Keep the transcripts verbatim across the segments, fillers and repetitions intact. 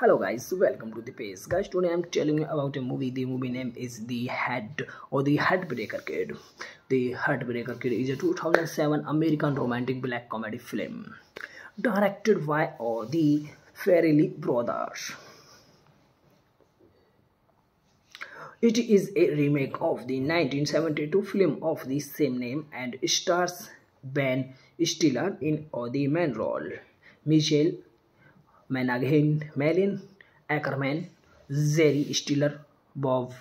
Hello guys, welcome to the page. Guys, today I'm telling you about a movie. The movie name is The Head or The Heartbreaker Kid. The Heartbreaker Kid is a two thousand seven American romantic black comedy film directed by all the Farrelly brothers. It is a remake of the nineteen seventy-two film of the same name and stars Ben Stiller in the main role, Michelle Monaghan, Malin Akerman, Jerry Stiller, Bob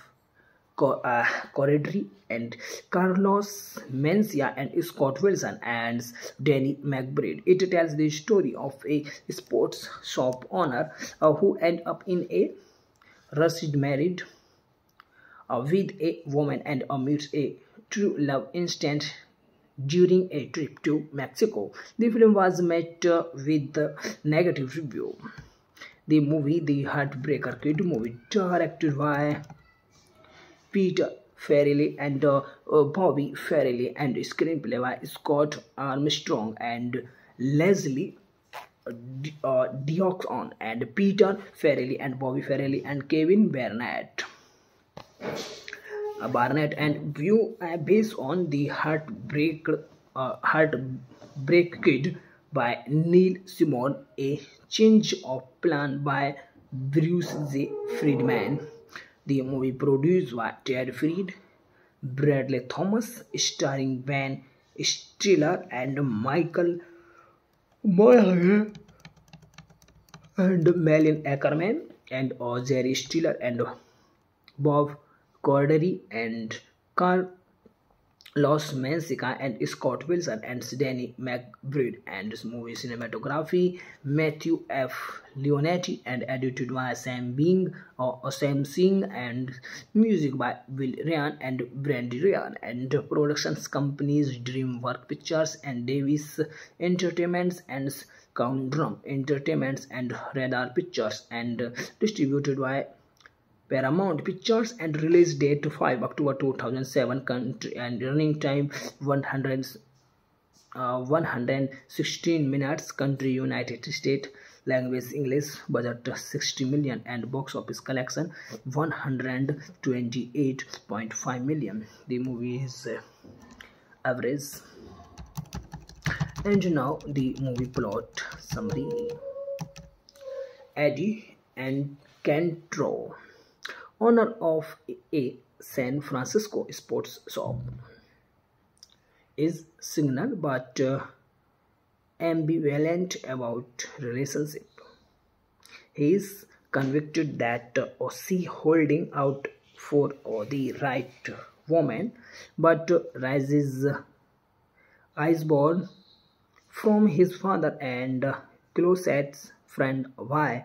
Corddry, and Carlos Mencia, and Scott Wilson and Danny McBride. It tells the story of a sports shop owner uh, who ends up in a rushed marriage uh, with a woman and uh, meets a true love instant during a trip to Mexico. The film was met uh, with a negative review. The movie, The Heartbreaker Kid movie, directed by Peter Farrelly and uh, uh, Bobby Farrelly, and screenplay by Scott Armstrong and Leslie uh, Dixon, and Peter Farrelly and Bobby Farrelly and Kevin Barnett. Barnett and view uh, based on The Heartbreak uh, Heartbreak Kid by Neil Simon, a change of plan by Bruce Z Friedman. The movie produced by Terry Fried, Bradley Thomas, starring Ben Stiller and Michael Monaghan and Malin Akerman, and uh, Jerry Stiller and uh, Bob Corddry and Carlos Mencia and Scott Wilson and Danny McBride, and this movie cinematography Matthew F Leonetti and edited by Sam Bing or uh, Sam Singh, and music by Will Ryan and Brandy Ryan, and productions companies DreamWorks Pictures and Davis Entertainments and Scoundrum Entertainments and Radar Pictures, and distributed by Paramount Pictures, and release date five October two thousand seven, country and running time one hundred, uh, one hundred sixteen minutes, country United States, language English, budget sixty million and box office collection one hundred twenty-eight point five million. The movie is uh, average. And now the movie plot summary. Eddie and Cantro, owner of a San Francisco sports shop, is single but uh, ambivalent about relationship. He is convicted that uh, she holding out for uh, the right woman, but uh, rises uh, iceborne from his father and uh, closest friend why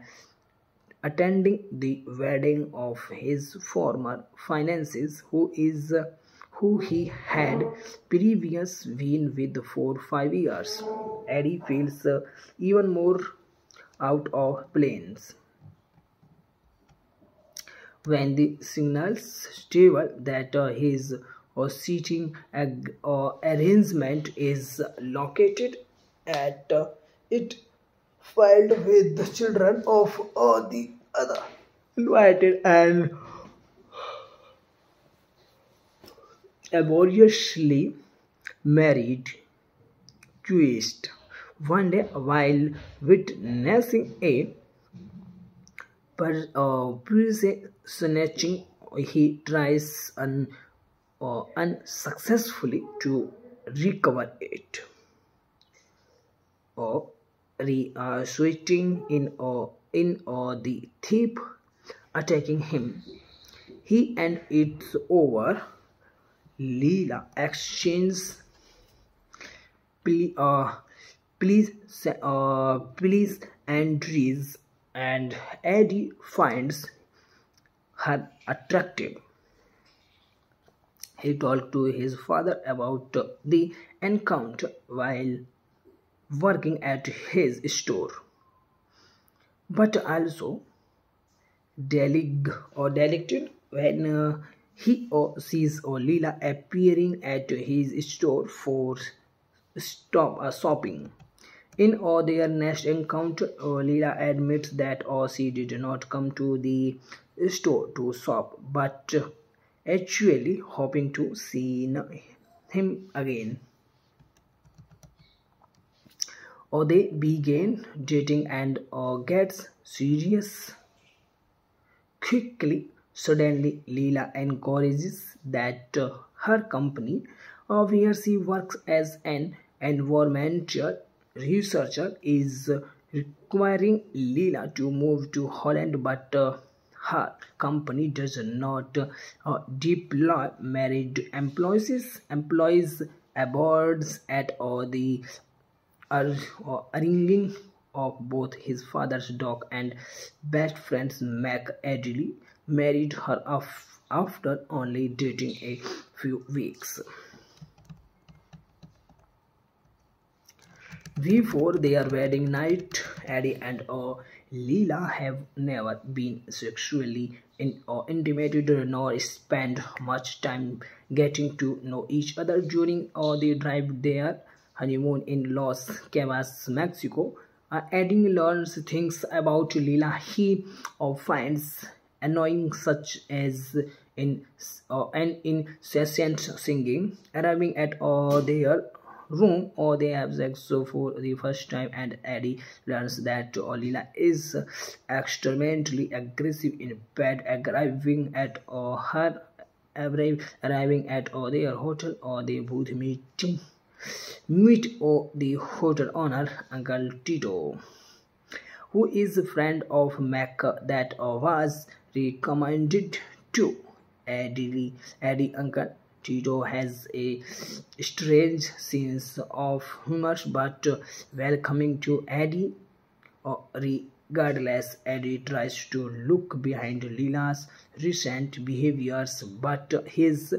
attending the wedding of his former fiancée, who is uh, who he had previously been with for five years. Eddie feels uh, even more out of place when the signals reveal that uh, his uh, seating ag uh, arrangement is located at uh, it. Filed with the children of all the other invited and laboriously married twist. One day, while witnessing a per, uh, snatching, he tries un, uh, unsuccessfully to recover it. Uh, Uh, switching in or uh, in or uh, the thief attacking him, he and it's over. Leela exchanges please, uh, please, uh, please entries, and Eddie finds her attractive. He talked to his father about uh, the encounter while working at his store, but also delig or delicted when uh, he or sees or Leela appearing at his store for stop uh, shopping. In or their next encounter, Leela admits that Ozzy did not come to the store to shop, but actually hoping to see him again. Or they begin dating and uh, gets serious quickly. Suddenly, Leela encourages that uh, her company, uh, where she works as an environmental researcher, is uh, requiring Leela to move to Holland, but uh, her company does not uh, deploy married employees, employees aboards at uh, the arranging of both his father's dog and best friend's Mac Adley married her after only dating a few weeks. Before their wedding night, Eddie and uh, Leela have never been sexually in, uh, intimated nor spent much time getting to know each other. During uh, the drive there honeymoon in Los Cabos, Mexico, uh, Eddie learns things about Leela he uh, finds annoying, such as in uh, an incessant singing. Arriving at uh, their room, or they have sex for the first time, and Eddie learns that uh, Leela is extremely aggressive in bed. Arriving at uh, her arriving at uh, their hotel, or they both meeting. Meet oh, the hotel owner, Uncle Tito, who is a friend of Mac that uh, was recommended to Eddie. Eddie Uncle Tito has a strange sense of humor, but uh, welcoming to Eddie. Uh, regardless, Eddie tries to look behind Leela's recent behaviors, but uh, his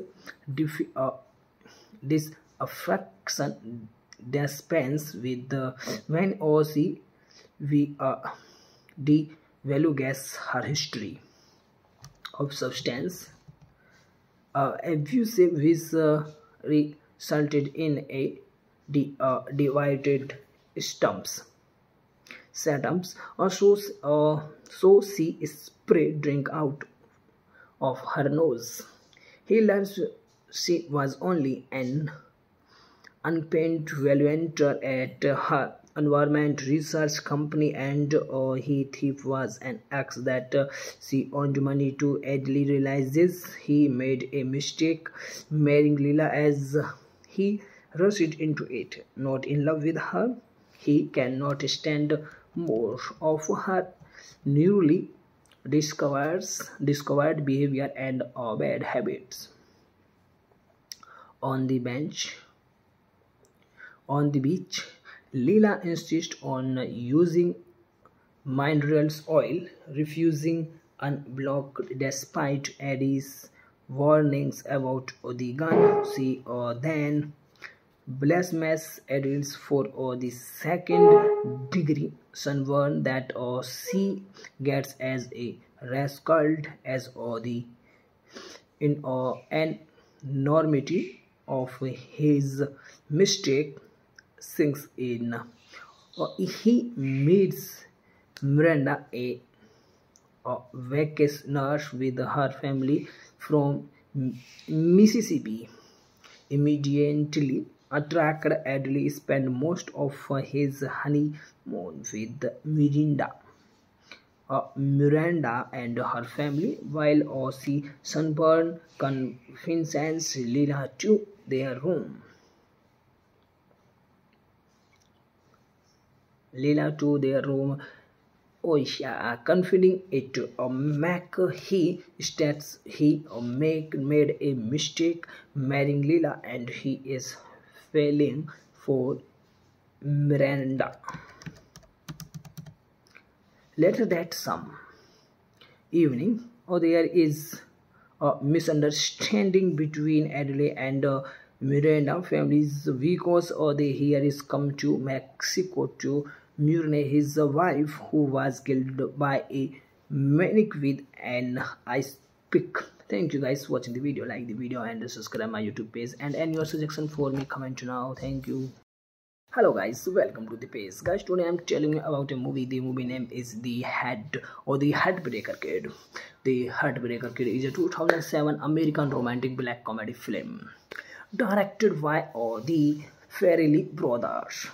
dif uh, this affection dispense with the when Ozzy we uh, devalues her history of substance uh, abuse, which uh, resulted in a de uh, divided stumps stumps or so uh, so she sprayed drink out of her nose. He learns she was only an unpaid volunteer at her environment research company, and uh, he thief was an ex that uh, she owed money to. Adley realizes he made a mistake marrying Leela as he rushed into it. Not in love with her, he cannot stand more of her newly discovers, discovered behavior and uh, bad habits. On the bench. On the beach, Leela insists on using mineral oil, refusing unblocked despite Eddie's warnings about the gun. She uh, then blames Eddie for uh, the second degree sunburn that uh, she gets as a rascal as uh, the in uh, enormity of his mistake. Sinks in. Uh, he meets Miranda, a, a vacation nurse with her family from Mississippi. Immediately attracted, Adley spent most of his honeymoon with Miranda, uh, Miranda and her family, while Ozzy Sunburn convinces Leela to their room. Leela to their room, oh yeah, confiding it to uh, Mac. He states he uh, make, made a mistake marrying Leela and he is failing for Miranda. Later that some evening, oh, there is a misunderstanding between Adelaide and uh, Miranda families because uh, they here is come to Mexico to Murne, his wife, who was killed by a maniac with an ice pick. Thank you guys for watching the video. Like the video and subscribe my YouTube page. And any your suggestion for me, comment now. Thank you. Hello guys, welcome to the page. Guys, today I'm telling you about a movie. The movie name is The Head or The Heartbreaker Kid. The Heartbreaker Kid is a two thousand seven American romantic black comedy film directed by or the Farrelly Brothers.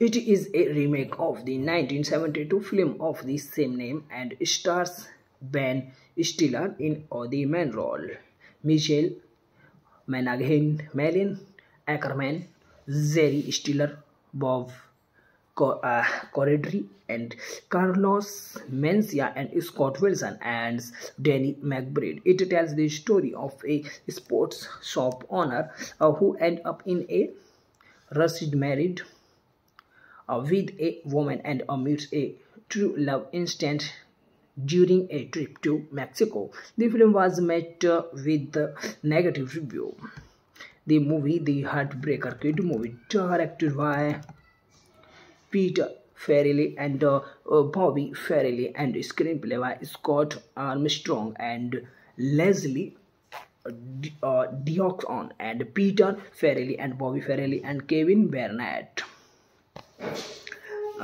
It is a remake of the nineteen seventy-two film of the same name and stars Ben Stiller in or the main role, Michelle Monaghan, Malin Akerman, Jerry Stiller, Bob Corddry, and Carlos Mencia, and Scott Wilson and Danny McBride. It tells the story of a sports shop owner uh, who ends up in a rushed marriage uh, with a woman and uh, meets a true love instant during a trip to Mexico. The film was met uh, with a negative review. The movie, The Heartbreaker Kid movie, directed by Peter Farrelly and uh, uh, Bobby Farrelly, and screenplay by Scott Armstrong and Leslie uh, Dixon, and Peter Farrelly and Bobby Farrelly and Kevin Barnett.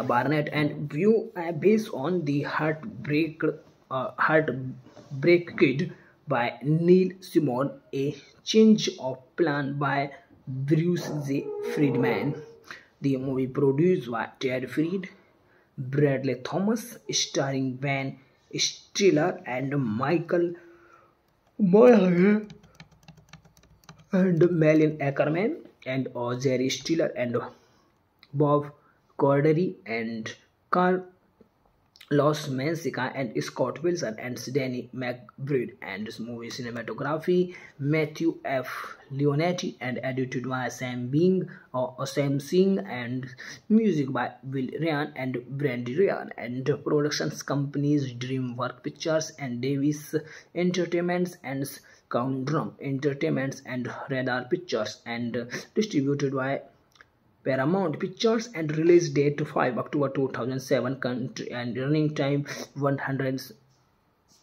Barnett and view uh, based on The Heartbreak uh, Heartbreak Kid by Neil Simon, a change of plan by Bruce Z Friedman. The movie produced by Terry Fried, Bradley Thomas, starring Ben Stiller and Michael Monaghan and Malin Akerman and uh, Jerry Stiller and uh, Bob Corddry and Carlos Mencia and Scott Wilson and Danny McBride, and this movie cinematography Matthew F Leonetti and edited by Sam Bing or uh, Sam Singh, and music by Will Ryan and Brandy Ryan, and productions companies DreamWorks Pictures and Davis Entertainments and Scoundrum Entertainments and Radar Pictures, and distributed by Paramount Pictures, and release date five October two thousand seven, country and running time one hundred,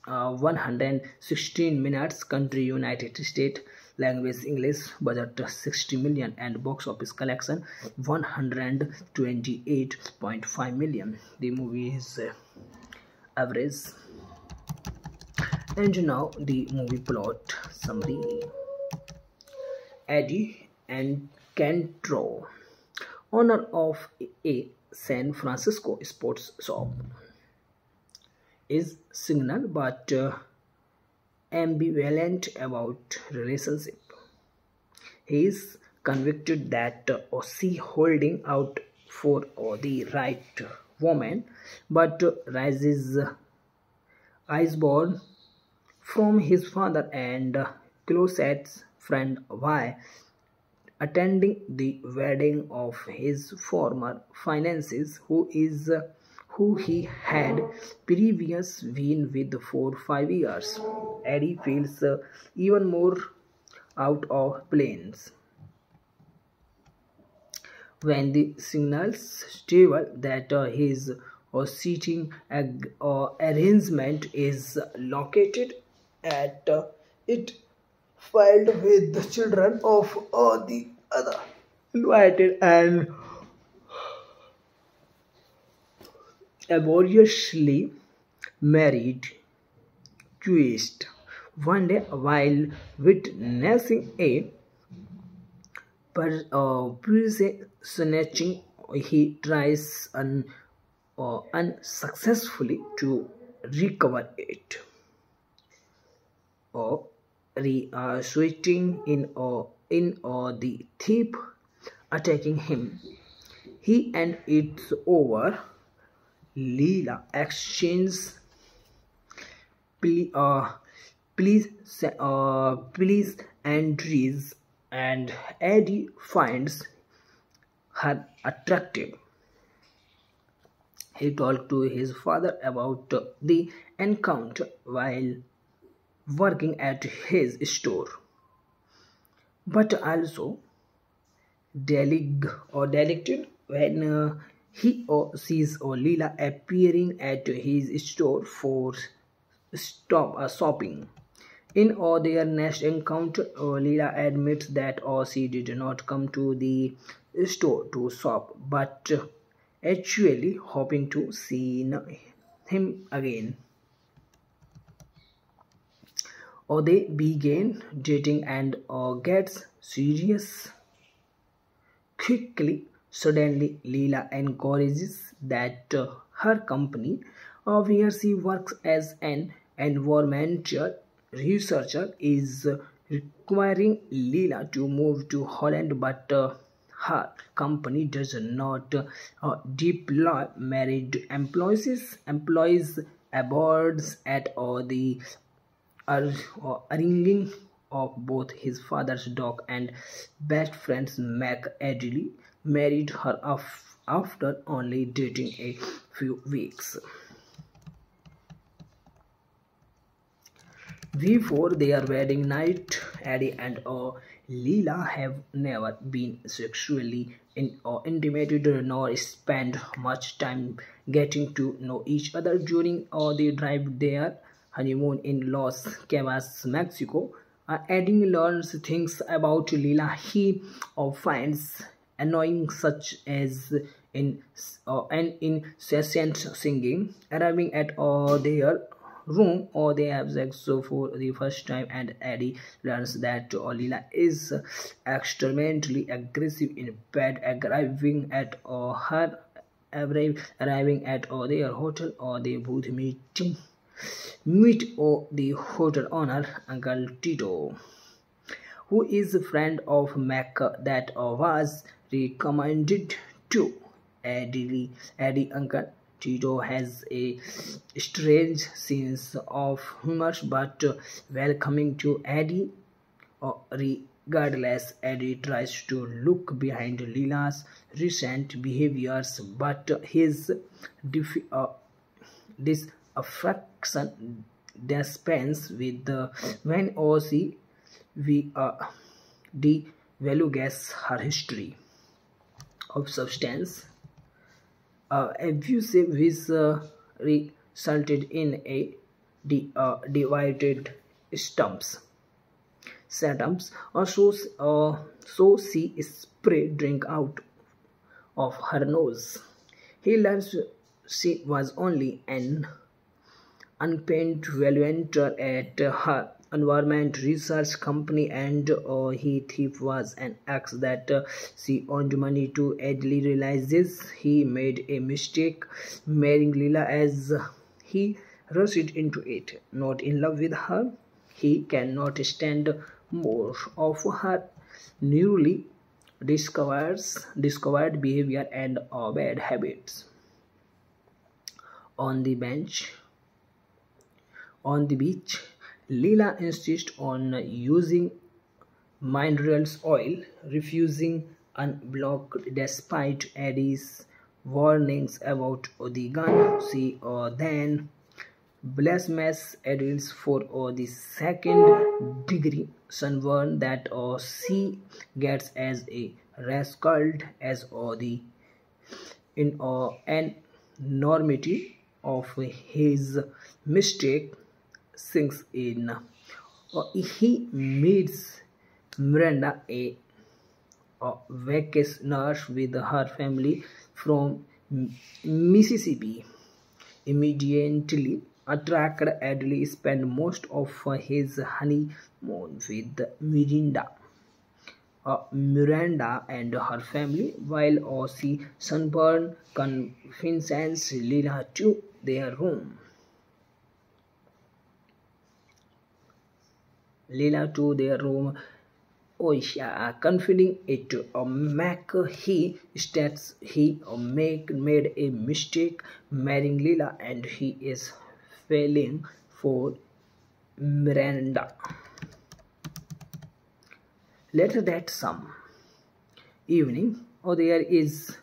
uh, one hundred sixteen minutes, country United States, language English, budget sixty million and box office collection one hundred twenty-eight point five million. The movie is uh, average. And now the movie plot summary. Eddie and Cantro, owner of a San Francisco sports shop, is single but uh, ambivalent about relationship. He is convicted that uh, she holding out for uh, the right woman, but uh, rises uh, iceborne from his father and uh, closest friend why attending the wedding of his former fiancée, who is uh, who he had previously been with for five years. Eddie feels uh, even more out of place when the signals table that uh, his uh, seating ag uh, arrangement is located at uh, it. Filed with the children of all the other invited and laboriously married twist. One day, while witnessing a per, uh, snatching, he tries un, uh, unsuccessfully to recover it. Uh, Uh, switching in or uh, in or uh, the thief attacking him. He and it's over. Leela exchanges please, uh, please, uh, please entries, and Eddie finds her attractive. He talked to his father about uh, the encounter while working at his store, but also delig or delicted when uh, he or sees or Leela appearing at his store for stop uh, shopping. In or their next encounter, Leela admits that Ozzy did not come to the store to shop, but actually hoping to see him again. Or they begin dating and uh, gets serious quickly. Suddenly, Leela encourages that uh, her company, uh, where she works as an environmental researcher, is uh, requiring Leela to move to Holland, but uh, her company does not uh, deploy married employees, employees aboards at uh, the arranging of both his father's dog and best friend's Mac Adley married her after only dating a few weeks. Before their wedding night, Eddie and uh, Leela have never been sexually in, uh, intimated nor spent much time getting to know each other. During uh, the drive there honeymoon in Los Cabos, Mexico, uh, Eddie learns things about Leela he uh, finds annoying, such as in uh, an incessant singing. Arriving at uh, their room, or they have sex for the first time, and Eddie learns that uh, Leela is extremely aggressive in bed. Arriving at uh, her arriving at uh, their hotel, or they both meeting. Meet oh, the hotel owner, Uncle Tito, who is a friend of Mac that uh, was recommended to Eddie. Eddie Uncle Tito has a strange sense of humor, but uh, welcoming to Eddie. Uh, regardless, Eddie tries to look behind Leela's recent behaviors, but uh, his def uh, this affection dispense with the when Ozzy we uh, devalues her history of substance uh, abuse, which uh, resulted in a de uh, divided stumps stumps or so uh, so she sprayed drink out of her nose. He learns she was only an unpaid volunteer at her environment research company, and uh, he thief was an ex that uh, she owed money to. Adley realizes he made a mistake marrying Leela as he rushed into it. Not in love with her, he cannot stand more of her newly discovers, discovered behavior and uh, bad habits. On the bench. On the beach, Leela insists on using mineral oil, refusing unblocked despite Eddie's warnings about the gun. She uh, then blames Eddie for uh, the second degree sunburn that uh, she gets as a rascal as uh, the in, uh, enormity of his mistake. Sinks in. Uh, he meets Miranda, a, a vacation nurse with her family from Mississippi. Immediately attracted, Adley spent most of his honeymoon with Miranda, uh, Miranda and her family, while Ozzy Sunburn convinces Leela to their room. Leela to their room, oh yeah, confiding it to uh, Mac, he states he uh, make, made a mistake marrying Leela and he is failing for Miranda. Later that some evening, oh, there is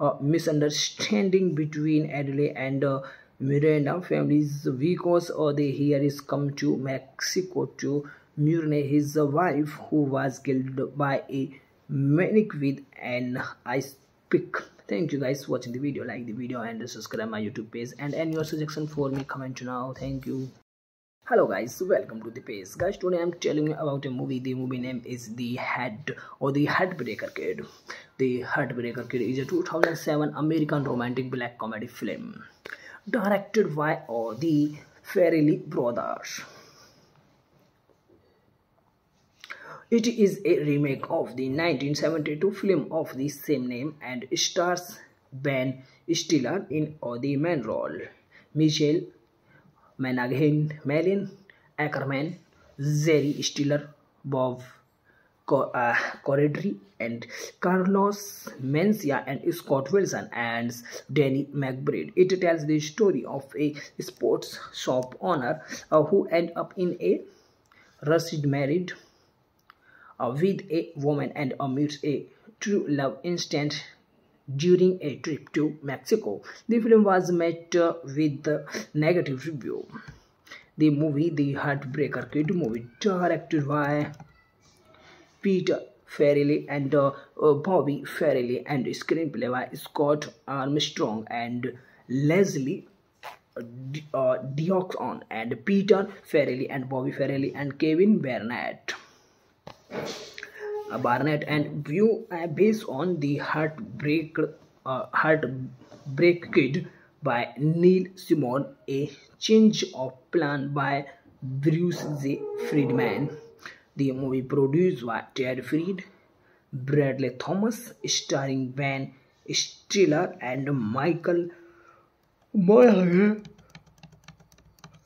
a misunderstanding between Adelaide and uh, Miranda families because uh, they here is come to Mexico to Murne, his wife, who was killed by a maniac with an ice pick. Thank you guys for watching the video. Like the video and subscribe my YouTube page. And any your suggestion for me, comment now. Thank you. Hello guys, welcome to the page. Guys, today I'm telling you about a movie. The movie name is The Head or The Heartbreak Kid. The Heartbreak Kid is a two thousand seven American romantic black comedy film directed by oh, the Farrelly Brothers. It is a remake of the nineteen seventy-two film of the same name and stars Ben Stiller in oh, the main role, Michelle Monaghan, Malin Akerman, Jerry Stiller, Bob Corddry, and Carlos Mencia and Scott Wilson and Danny McBride. It tells the story of a sports shop owner uh, who ends up in a rushed marriage uh, with a woman and uh, meets a true love instant during a trip to Mexico. The film was met uh, with a negative review. The movie, The Heartbreak Kid movie, directed by Peter Farrelly and uh, uh, Bobby Farrelly, and screenplay by Scott Armstrong and Leslie uh, Dixon, and Peter Farrelly and Bobby Farrelly and Kevin Barnett. Barnett and view uh, based on The Heartbreak uh, Heartbreak Kid by Neil Simon, A Change of Plan by Bruce Z Friedman. The movie produced by Terry Fried, Bradley Thomas, starring Ben Stiller and Michael Monaghan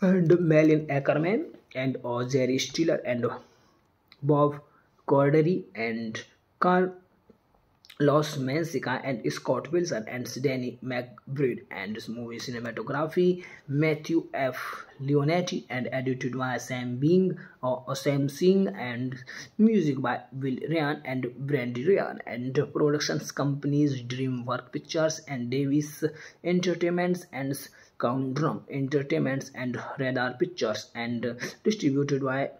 and Malin Akerman and uh, Jerry Stiller and uh, Bob Corddry and Carlos Mencia and Scott Wilson and Danny McBride, and this movie cinematography Matthew F Leonetti and edited by Sam Bing or Sam Singh and music by Will Ryan and Brandy Ryan, and productions companies DreamWorks Pictures and Davis Entertainments and Scoundrum Entertainments and Radar Pictures, and distributed by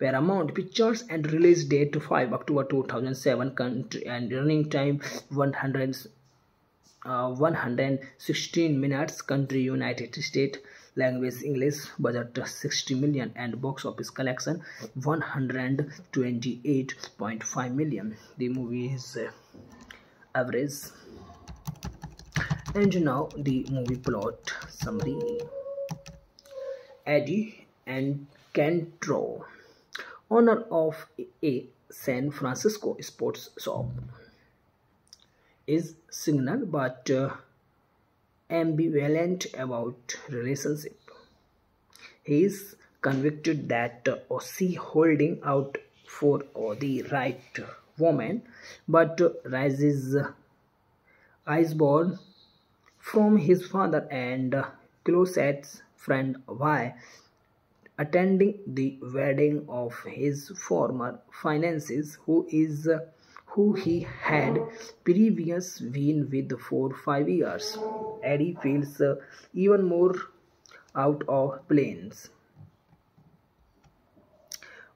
Paramount Pictures, and release date five October two thousand seven, country and running time one hundred, uh, one hundred sixteen minutes, country United States, language English, budget sixty million and box office collection one hundred twenty-eight point five million. The movie is uh, average. And now the movie plot summary. Eddie and Cantro, owner of a San Francisco sports shop, is single but uh, ambivalent about relationship. He is convicted that uh, she holding out for uh, the right woman, but uh, rises uh, iceborne from his father and uh, closest friend why attending the wedding of his former fiancée, who is uh, who he had previous been with for five years. Eddie feels uh, even more out of place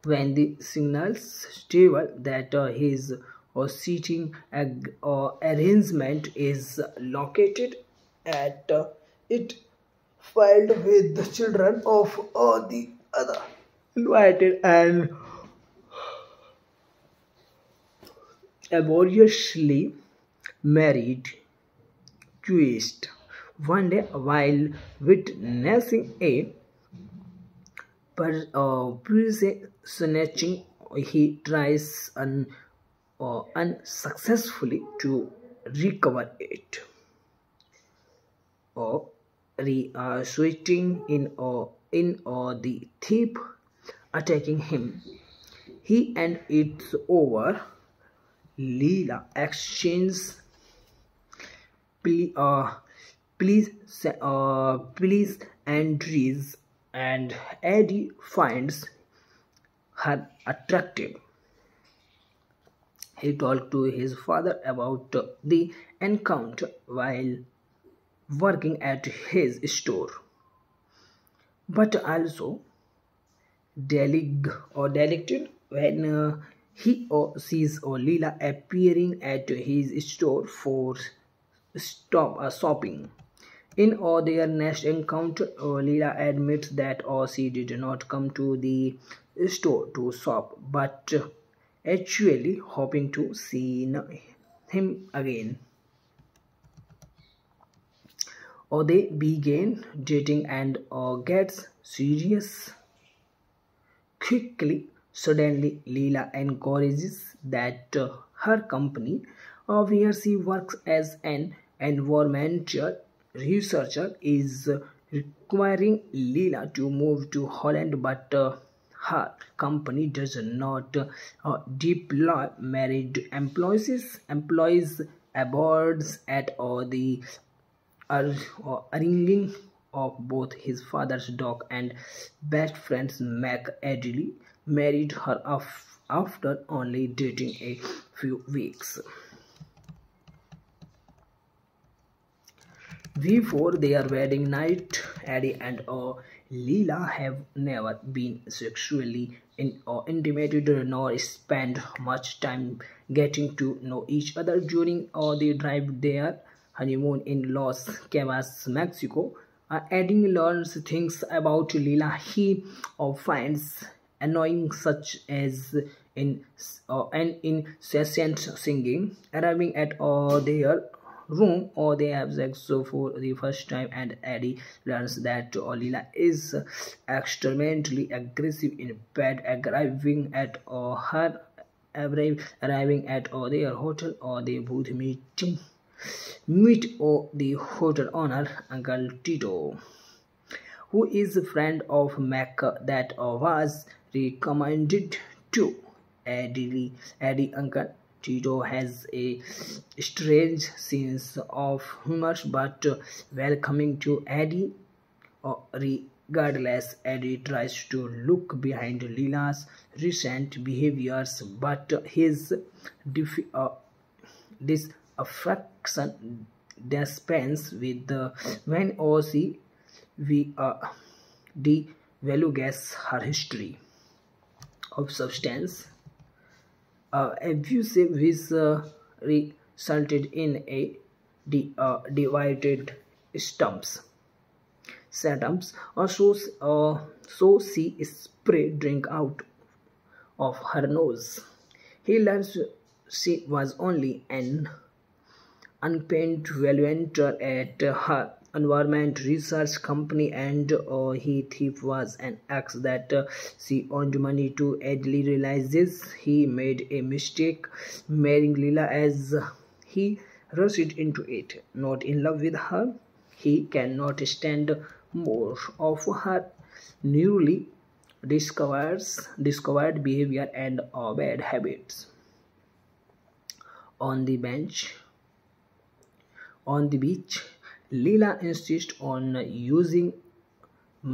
when the signals stable that uh, his uh, seating ag uh, arrangement is located at uh, it. Filed with the children of uh, the other invited and laboriously married twist. One day, while witnessing a uh, snatching, he tries un, uh, unsuccessfully to recover it. Uh, Re uh, switching in or uh, in or uh, the thief attacking him. He and it's over. Leela exchanges please, uh, please, uh, please entries, and Eddie finds her attractive. He talked to his father about uh, the encounter while working at his store, but also delig or delicted when uh, he or sees or Leela appearing at his store for stop uh, shopping. In or their next encounter, Leela admits that Ozzy did not come to the store to shop, but actually hoping to see him again. Or they begin dating and or gets serious quickly. Suddenly, Leela encourages that her company, where she works as an environmental researcher, is requiring Leela to move to Holland, but uh, her company does not uh, deploy married employees employees aboard at all the uh, uh, ringing of both his father's dog and best friend's Mac. Adley married her af after only dating a few weeks. Before their wedding night, Eddie and uh, Leela have never been sexually in, uh, intimated nor spent much time getting to know each other. During uh, the drive their honeymoon in Los Cabos, Mexico, uh, Eddie learns things about Leela he uh, finds annoying, such as in uh, an incessant singing. Arriving at uh, their room or they have sex so for the first time, and Eddie learns that Leela is extremely aggressive in bed. Arriving at or her arriving at or their hotel or they both meeting meet or the hotel owner Uncle Tito, who is a friend of Mac that was recommended to Eddie. Eddie Uncle Tito has a strange sense of humor, but welcoming to Eddie. Regardless, Eddie tries to look behind Leela's recent behaviors, but his uh, disaffection dispense with the when Ozzy we uh, devalues her history of substance Uh, abusive, which uh, resulted in a de uh, divided stumps setups, or so, uh, so she sprayed drink out of her nose. He learns she was only an unpaid volunteer at her environment research company, and uh, he thief was an ex that uh, she owed money to. Adley realizes he made a mistake marrying Leela as he rushed into it, not in love with her. He cannot stand more of her newly discovers discovered behavior and uh, bad habits. On the bench, on the beach, Leela insists on using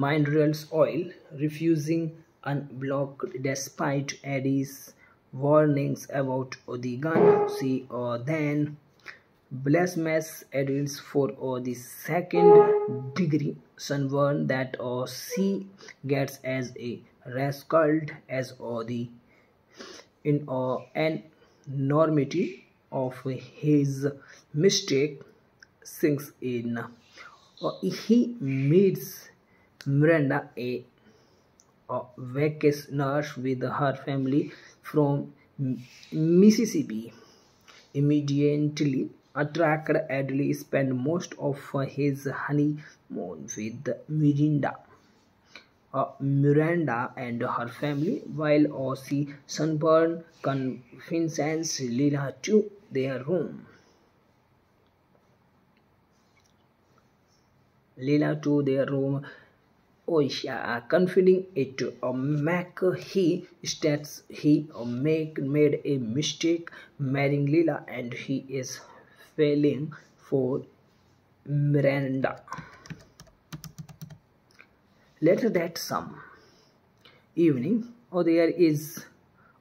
mineral oil, refusing unblocked despite Eddie's warnings about the gun. She uh, then blames Eddie for uh, the second degree sunburn that uh, she gets as a rascal as uh, the in uh, enormity of his mistake sinks in. Uh, he meets Miranda, a, a vacationer with her family from Mississippi. Immediately attracted, Adley spent most of his honeymoon with Miranda, uh, Miranda and her family, while Ozzy Sunburn convinces Leela to their room. Leela to their room, oh yeah, confiding it to uh, Mac. He states he uh, make, made a mistake marrying Leela and he is failing for Miranda. Later that some evening, oh, there is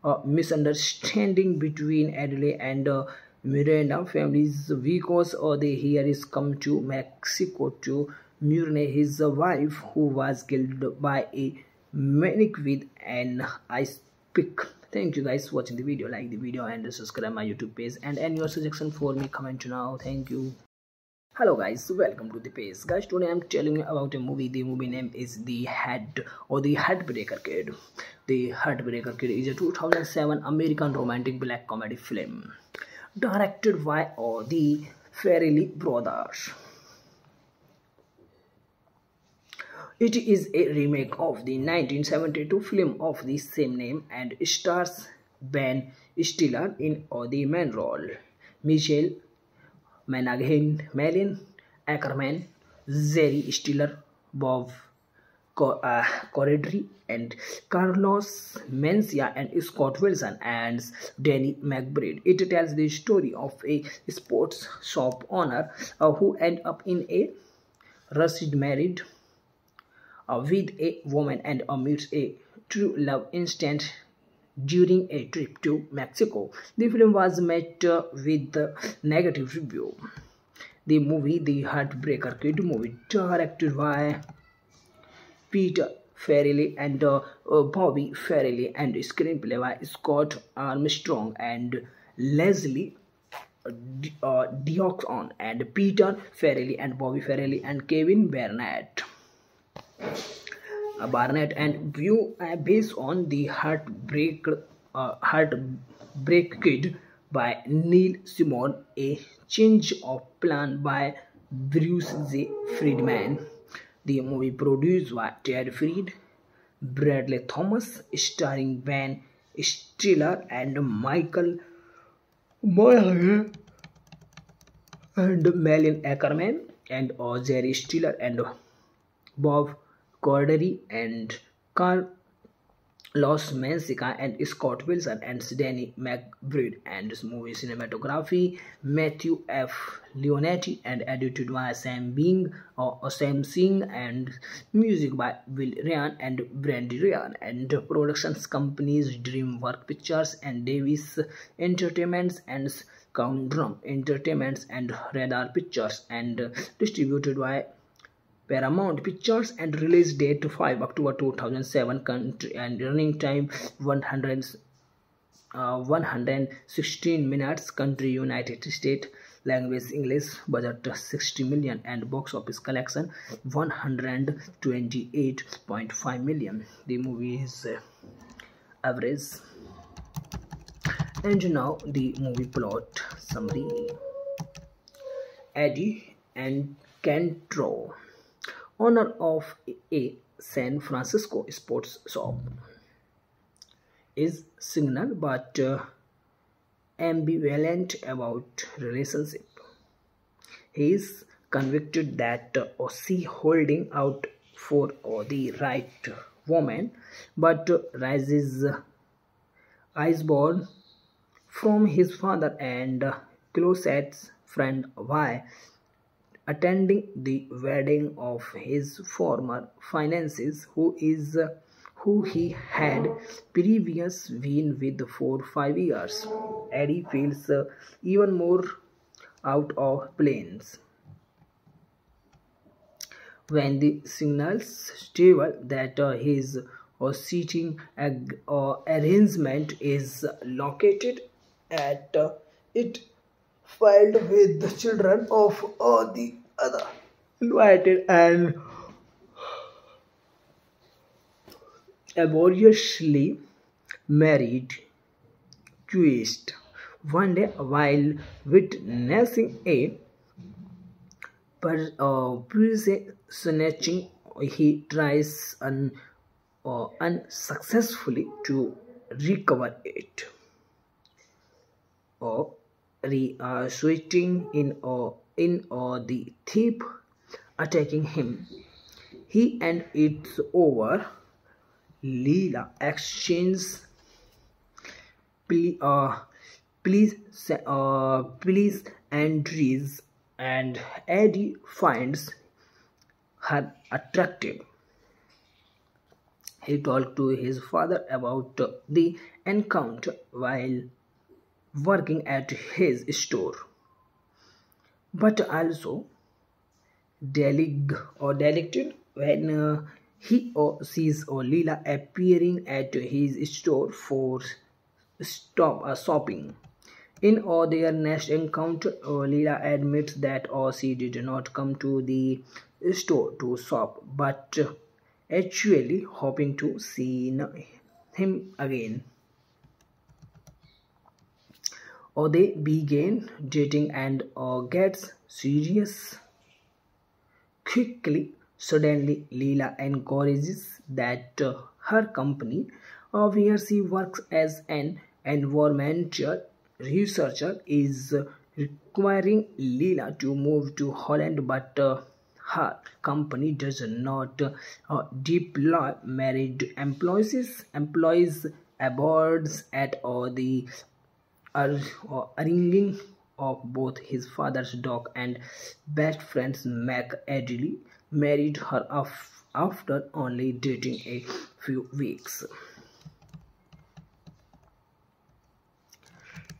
a misunderstanding between Adley and uh, Miranda families because or they here is come to Mexico to Murne, his wife, who was killed by a maniac with an ice pick. Thank you guys for watching the video. Like the video and subscribe my YouTube page, and any your suggestion for me comment now. Thank you. Hello guys, welcome to the page. Guys, today I'm telling you about a movie. The movie name is The Head or The Heartbreak Kid. The Heartbreak Kid is a two thousand seven American romantic black comedy film directed by oh, the Farrelly Brothers. It is a remake of the nineteen seventy-two film of the same name and stars Ben Stiller in oh, the main role, Michelle Monaghan, Malin Akerman, Jerry Stiller, Bob Corddry, and Carlos Mencia and Scott Wilson and Danny McBride. It tells the story of a sports shop owner uh, who ends up in a rushed marriage uh, with a woman and uh, meets a true love instant during a trip to Mexico. The film was met uh, with a negative review. The movie, The Heartbreak Kid movie, directed by Peter Farrelly and uh, uh, Bobby Farrelly, and screenplay by Scott Armstrong and Leslie uh, Dixon, and Peter Farrelly and Bobby Farrelly and Kevin Barnett. Barnett and view uh, based on The Heartbreak uh, Heartbreak Kid by Neil Simon, A Change of Plan by Bruce Z Friedman. The movie produced by Terry Fried, Bradley Thomas, starring Ben Stiller and Michael Monaghan and Malin Akerman and uh, Jerry Stiller and Bob Corddry and Carlos Mencia and Scott Wilson and Danny McBride, and this movie cinematography Matthew F Leonetti and edited by Sam Bing or Sam Singh and music by Will Ryan and Brandy Ryan, and productions companies DreamWorks Pictures and Davis Entertainments and Scoundrum Entertainments and Radar Pictures, and distributed by Paramount Pictures, and release date five October two thousand seven, country and running time one hundred, uh, one hundred sixteen minutes, country United States, language English, budget sixty million and box office collection one hundred twenty-eight point five million. The movie is uh, average. And now the movie plot summary. Eddie and Cantro, owner of a San Francisco sports shop, is single but uh, ambivalent about relationship. He is convicted that uh, she holding out for uh, the right woman, but uh, rises uh, iceborne from his father and uh, closest friend why attending the wedding of his former fiancée, who is uh, who he had previous been with for five years. Eddie feels uh, even more out of place when the signals table that uh, his uh, seating ag uh, arrangement is located at uh, it. Filed with the children of all the other invited and laboriously married twist. One day, while witnessing a prison snatching, he tries un, uh, unsuccessfully to recover it. Uh, Re uh, switching in or uh, in or uh, the thief attacking him. He and it's over. Leela exchanges please, uh, please, uh, please entries, and Eddie finds her attractive. He talked to his father about uh, the encounter while working at his store, but also delig or delicted when uh, he or sees or Leela appearing at his store for stop uh, shopping. In or their next encounter, Leela admits that Ozzy did not come to the store to shop, but actually hoping to see him again. Or they begin dating and or gets serious quickly. Suddenly, Leela encourages that her company, where she works as an environmental researcher, is requiring Leela to move to Holland, but uh, her company does not uh, deploy married employees employees aboard at all the uh, uh, ringing of both his father's dog and best friend's Mac. Adley married her af after only dating a few weeks.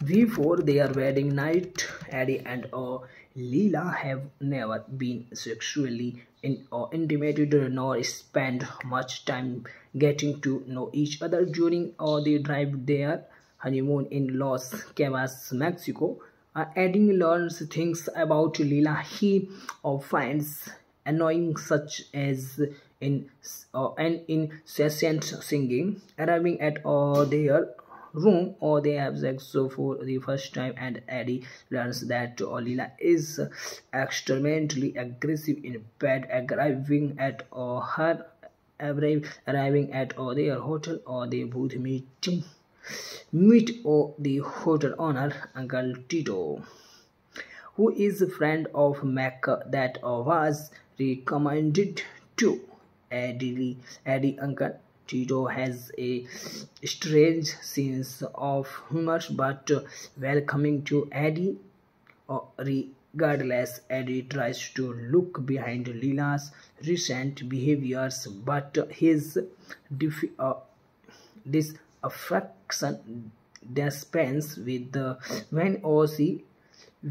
Before their wedding night, Eddie and uh, Leela have never been sexually in, uh, intimated nor spent much time getting to know each other. During uh, the drive their honeymoon in Los Cabos, Mexico, uh, Eddie learns things about Leela he uh, finds annoying, such as in uh, an incessant singing. Arriving at uh, their room, or they have sex for the first time, and Eddie learns that Leela is extremely aggressive in bed. Arriving at or her arriving at or their hotel, or they both meeting meet or the hotel owner, Uncle Tito, who is a friend of Mac that was recommended to Eddie. Eddie Uncle Tito has a strange sense of humor, but welcoming to Eddie. Regardless, Eddie tries to look behind Leela's recent behaviors, but his uh, disaffection dispens with the when Ozzy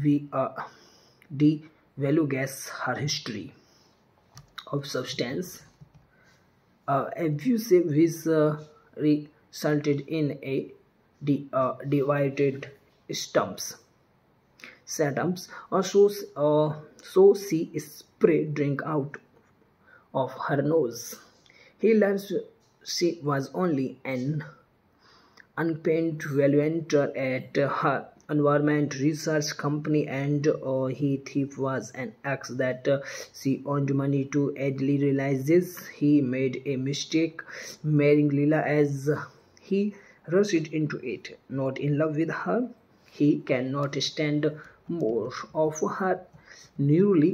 we uh, devalues her history of substance Uh, abusive, which uh, resulted in a de uh, divided stumps stumps or so uh, so she sprayed drink out of her nose. He learns she was only an unpaid volunteer at her environment research company, and uh, he thief was an ex that uh, she owed money to. Adley realizes he made a mistake marrying Leela as he rushed into it, not in love with her. He cannot stand more of her newly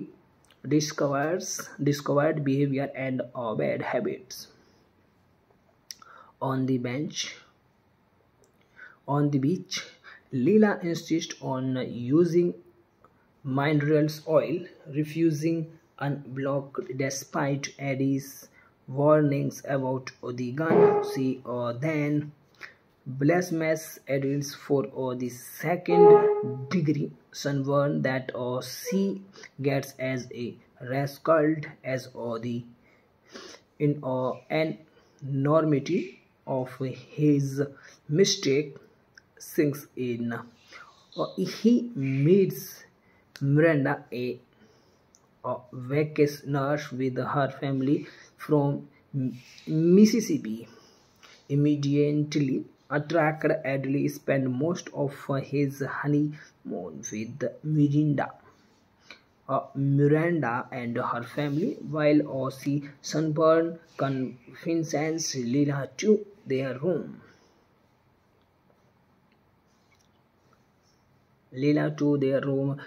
discovers discovered behavior and uh, bad habits. On the bench, on the beach, Leela insists on using mineral oil, refusing unblocked despite Eddie's warnings about the gun. She uh, then blames Eddie for uh, the second degree sunburn that uh, she gets as a rascal as uh, the in uh, enormity of his mistake sinks in. Uh, he meets Miranda, a, a vacationer with her family from Mississippi. Immediately attracted, Adley spent most of his honeymoon with Miranda, uh, Miranda and her family, while Ozzy Sunburn convinces Leela to their room. Leela to their room,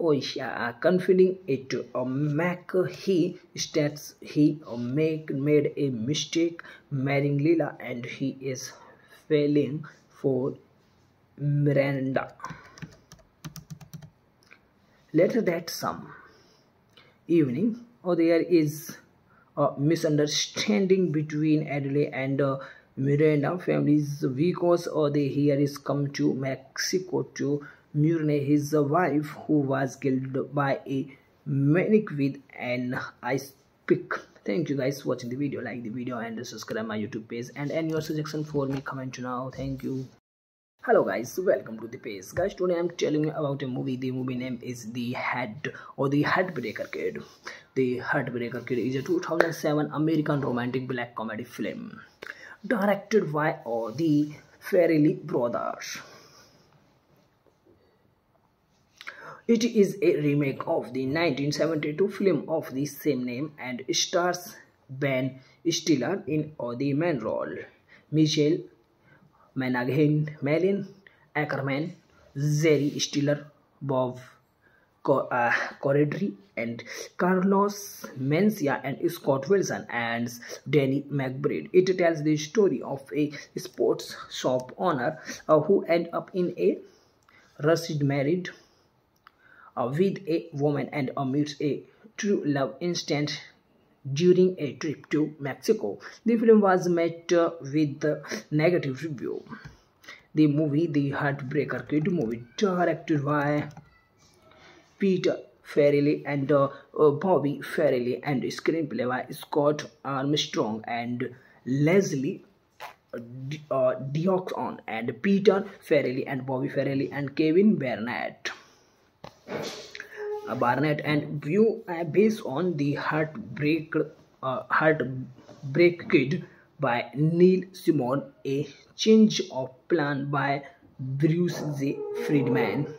oh yeah, confiding it to uh, Mac. He states he uh, make, made a mistake marrying Leela, and he is failing for Miranda. Later that some evening, oh, there is a misunderstanding between Adley and uh, Miranda families, because or they here is come to Mexico to Murne, his wife, who was killed by a maniac with an ice pick. Thank you guys for watching the video. Like the video and subscribe my YouTube page, and any your suggestion for me comment now. Thank you. Hello guys, welcome to the page. Guys, today I'm telling you about a movie. The movie name is The Head or The Heartbreaker Kid. The Heartbreaker Kid is a two thousand seven American romantic black comedy film directed by all the Farrelly Brothers. It is a remake of the nineteen seventy-two film of the same name and stars Ben Stiller in the main role, Michelle Monaghan, Malin Akerman, Jerry Stiller, Bob Corddry, and Carlos Mencia, and Scott Wilson and Danny McBride. It tells the story of a sports shop owner uh, who ends up in a rushed marriage uh, with a woman and uh, meets a true love instant during a trip to Mexico. The film was met uh, with a negative review. The movie, The Heartbreaker Kid movie, directed by Peter Farrelly and uh, uh, Bobby Farrelly, and screenplay by Scott Armstrong and Leslie uh, Dixon, and Peter Farrelly and Bobby Farrelly and Kevin Barnett. Barnett and view uh, based on The Heartbreak uh, Heartbreak Kid by Neil Simon, a change of plan by Bruce Z Friedman.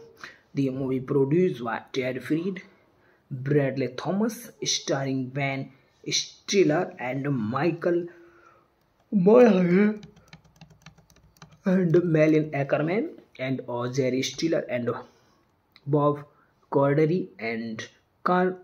The movie produced by Terry Fried, Bradley Thomas, starring Ben Stiller and Michael Monaghan and Malin Akerman, and uh, Jerry Stiller and uh, Bob Corddry and Carlos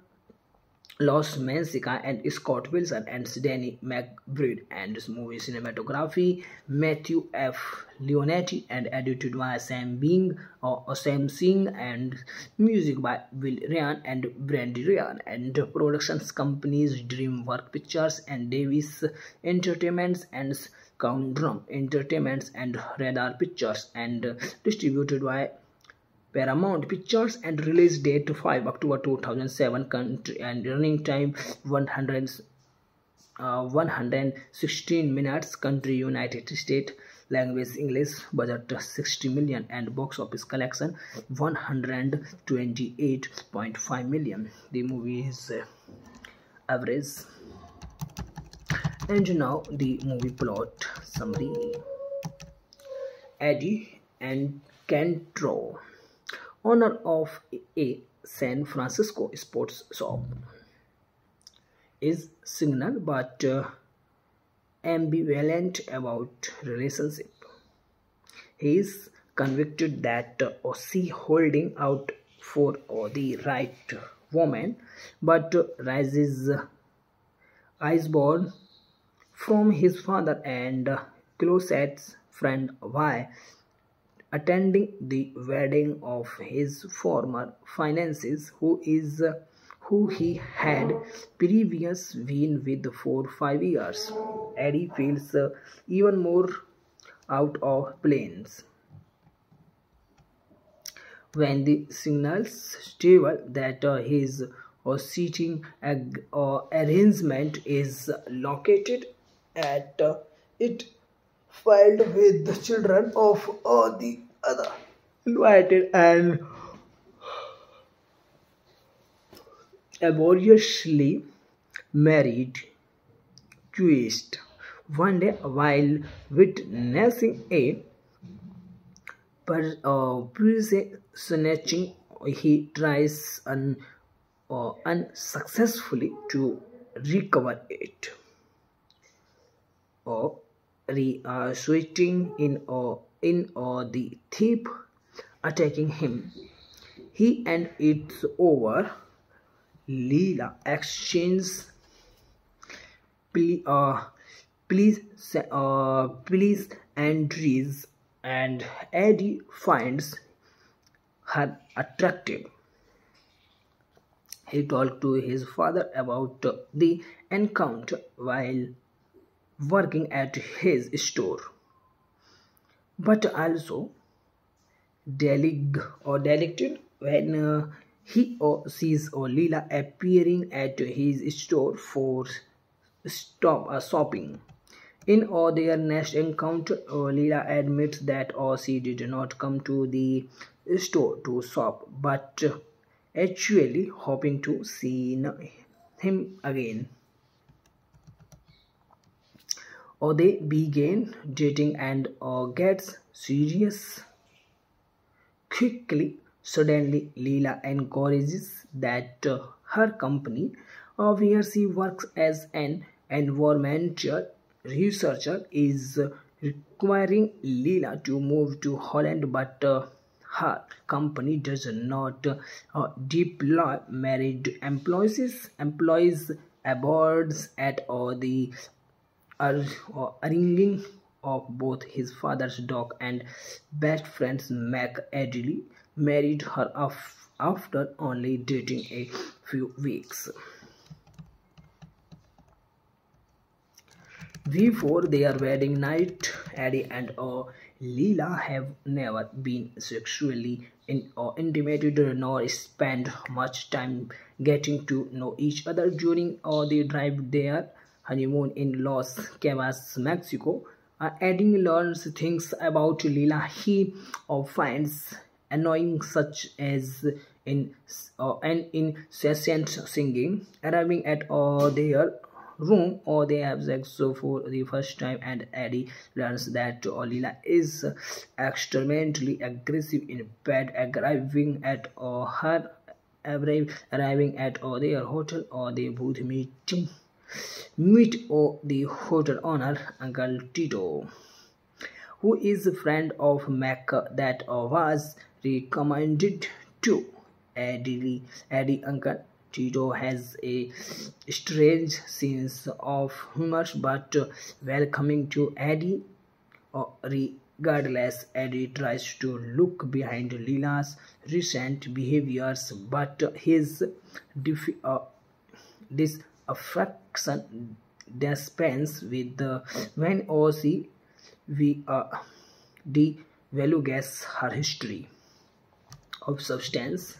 Mencia and Scott Wilson and Danny McBride, and this movie cinematography Matthew F Leonetti and edited by Sam Bing or uh, Sam Singh, and music by Will Ryan and Brandy Ryan, and productions companies DreamWorks Pictures and Davis Entertainments and Scoundrum Entertainments and Radar Pictures, and distributed by Paramount Pictures, and release date five October two thousand seven, country and running time one hundred, uh, one hundred sixteen minutes, country United States, language English, budget sixty million and box office collection one hundred twenty-eight point five million. The movie is uh, average. And now the movie plot summary. Eddie and Cantro, owner of a San Francisco sports shop, is single but uh, ambivalent about relationship. He is convicted that uh, she holding out for uh, the right woman, but uh, rises uh, iceborne from his father and uh, closest friend why attending the wedding of his former fiancée, who is uh, who he had previously been with for five years. Eddie feels uh, even more out of place when the signals reveal that uh, his uh, seating ag uh, arrangement is located at uh, it. filed with the children of all the other invited and laboriously married twist. One day, while witnessing a per, uh, snatching, he tries un, uh, unsuccessfully to recover it. Uh, Uh, switching in or uh, in or uh, the thief attacking him, he and it's over. Leela exchanges please, uh, please, uh, please entries, and Eddie finds her attractive. He talked to his father about uh, the encounter while working at his store, but also delig or delicted when uh, he or sees or Leela appearing at his store for stop uh, shopping. In or their next encounter, Leela admits that Ozzy did not come to the store to shop, but actually hoping to see him again. Or they begin dating and uh, gets serious quickly. Suddenly, Leela encourages that uh, her company, uh, where she works as an environmental researcher, is uh, requiring Leela to move to Holland, but uh, her company does not uh, deploy married employees, employees aboards at uh, the arranging of both his father's dog and best friend's Mac Adley married her after only dating a few weeks. Before their wedding night, Eddie and uh, Leela have never been sexually in, uh, intimated nor spent much time getting to know each other. During uh, the drive there honeymoon in Los Cabos, Mexico, uh, Eddie learns things about Leela he uh, finds annoying, such as in uh, an incessant singing. Arriving at uh, their room, or they have sex for the first time, and Eddie learns that uh, Leela is extremely aggressive in bed. Arriving at uh, her arriving at uh, their hotel, or they both meeting. Meet oh, the hotel owner, Uncle Tito, who is a friend of Mac that uh, was recommended to Eddie. Eddie Uncle Tito has a strange sense of humor, but uh, welcoming to Eddie. Uh, regardless, Eddie tries to look behind Leela's recent behaviors, but uh, his dif uh, this affection dispense with the when Ozzy we uh, devalues her history of substance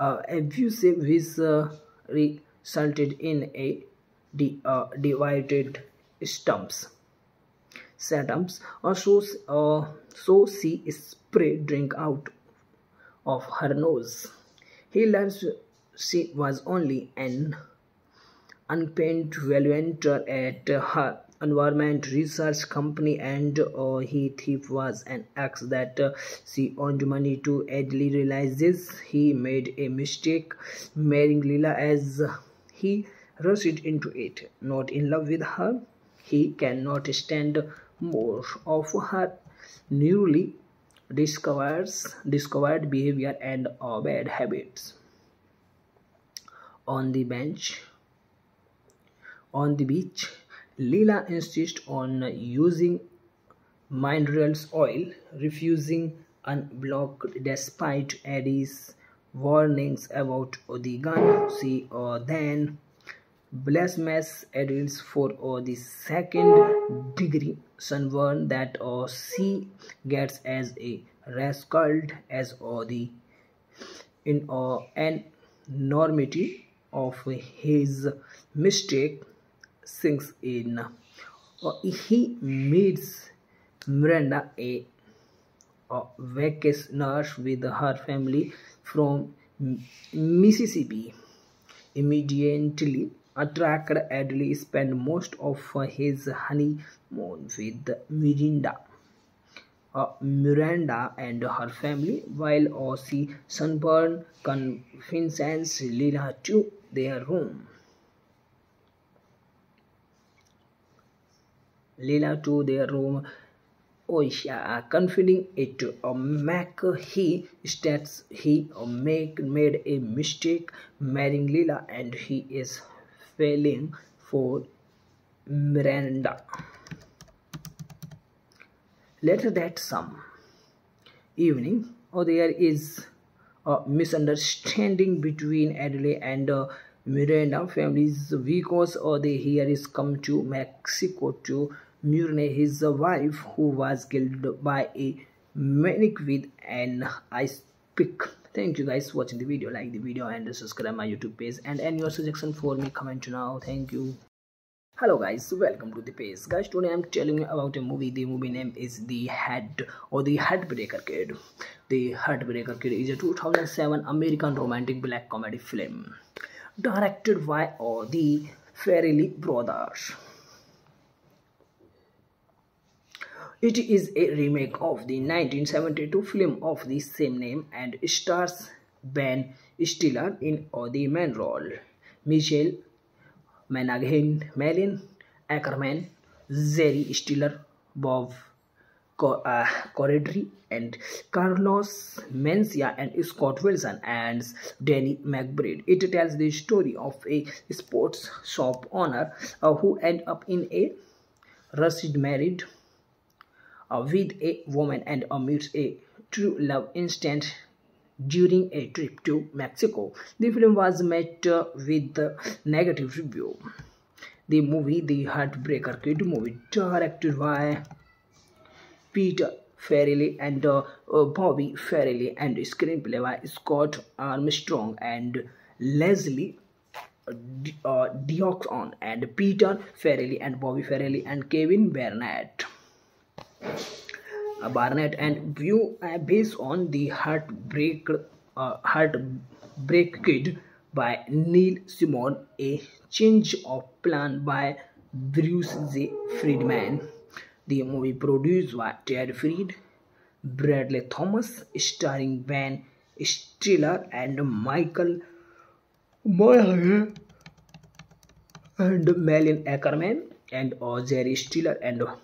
uh, abuse, which uh, resulted in a de uh, divided stumps stumps or so uh, so she sprayed drink out of her nose. He learns she was only an unpaid volunteer at her environment research company, and uh, he thief was an ex that uh, she owed money to. Adley realizes he made a mistake marrying Leela as he rushed into it. Not in love with her, he cannot stand more of her newly discovers, discovered behavior and uh, bad habits. On the bench. On the beach, Leela insists on using mineral oil, refusing unblocked despite Eddie's warnings about the gun. She uh, then blames Eddie for uh, the second degree sunburn that uh, she gets as a rascal as uh, the in, uh, enormity of his mistake. Sinks in. Uh, he meets Miranda, a, a vacation nurse with her family from Mississippi. Immediately attracted, Adley spent most of his honeymoon with Miranda, uh, Miranda and her family, while Ozzy Sunburn convinces Leela to their room. Leela to their room, oh yeah, confiding it to uh, Mac. He states he uh, make, made a mistake marrying Leela and he is failing for Miranda. Later that some evening, oh, there is a misunderstanding between Adley and uh, Miranda families because uh, they here is come to Mexico to Murne, his wife, who was killed by a maniac with an ice pick. Thank you guys for watching the video. Like the video and subscribe my YouTube page. And any your suggestion for me, comment now. Thank you. Hello guys, welcome to the page. Guys, today I'm telling you about a movie. The movie name is The Head or The Heartbreaker Kid. The Heartbreaker Kid is a two thousand seven American romantic black comedy film directed by or the Farrelly Brothers. It is a remake of the nineteen seventy-two film of the same name and stars Ben Stiller in or the main role, Michelle Monaghan, Malin Akerman, Jerry Stiller, Bob Corddry, and Carlos Mencia, and Scott Wilson and Danny McBride. It tells the story of a sports shop owner uh, who ends up in a rushed marriage uh, with a woman and uh, meets a true love instant during a trip to Mexico. The film was met uh, with a negative review. The movie, The Heartbreaker Kid movie, directed by Peter Farrelly and uh, uh, Bobby Farrelly, and screenplay by Scott Armstrong and Leslie uh, Dixon, and Peter Farrelly and Bobby Farrelly and Kevin Barnett. Barnett and view uh, based on The Heartbreak uh, Heartbreak Kid by Neil Simon, a change of plan by Bruce Z Friedman. The movie produced by Terry Fried, Bradley Thomas, starring Ben Stiller and Michael Monaghan and Malin Akerman and uh, Jerry Stiller and uh,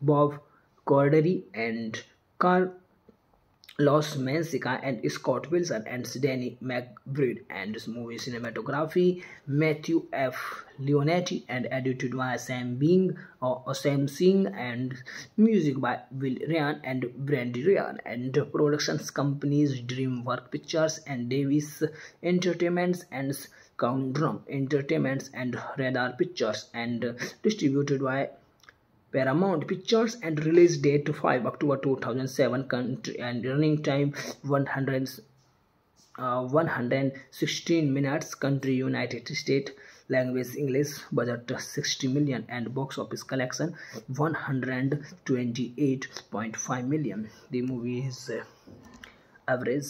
Bob Corddry and Carlos Mencia and Scott Wilson and Danny McBride, and this movie cinematography Matthew F Leonetti and edited by Sam Bing or uh, Sam Singh, and music by Will Ryan and Brandy Ryan, and productions companies DreamWorks Pictures and Davis Entertainments and Scoundrum Entertainments and Radar Pictures, and distributed by Paramount Pictures, and release date five October two thousand seven, country and running time one hundred, uh, one hundred sixteen minutes, country United States, language English, budget sixty million and box office collection one hundred twenty-eight point five million. The movie is uh, average.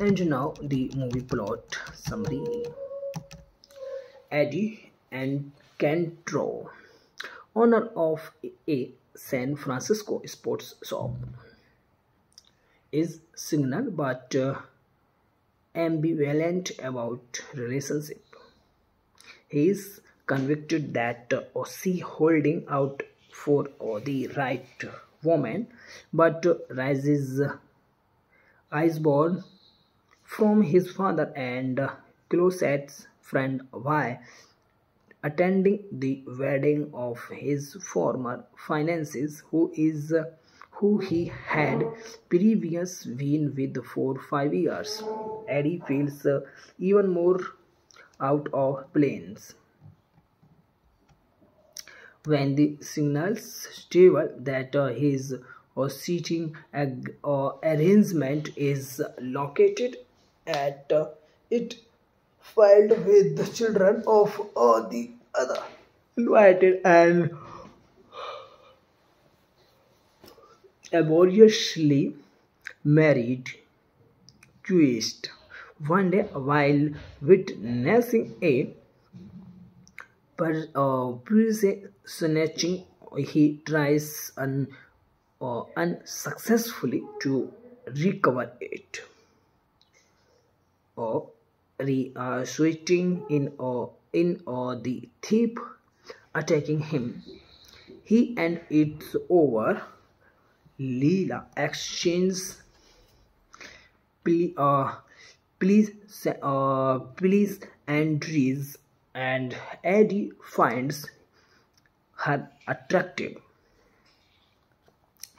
And now the movie plot summary. Eddie and Cantro, owner of a San Francisco sports shop, is single but uh, ambivalent about relationship. He is convicted that uh, she holding out for uh, the right woman, but uh, rises uh, iceborne from his father and uh, closest friend why attending the wedding of his former fiancée, who is uh, who he had previously been with for five years. Eddie feels uh, even more out of place when the signals reveal that uh, his uh, seating ag uh, arrangement is located at uh, it. Filed with the children of all the other invited and laboriously married twist. One day, while witnessing a per, uh, snatching, he tries un, uh, unsuccessfully to recover it. Uh, Uh, switching in or uh, in or uh, the thief attacking him, he and it's over. Leela exchanges please, uh, please, uh, please entries, and Eddie finds her attractive.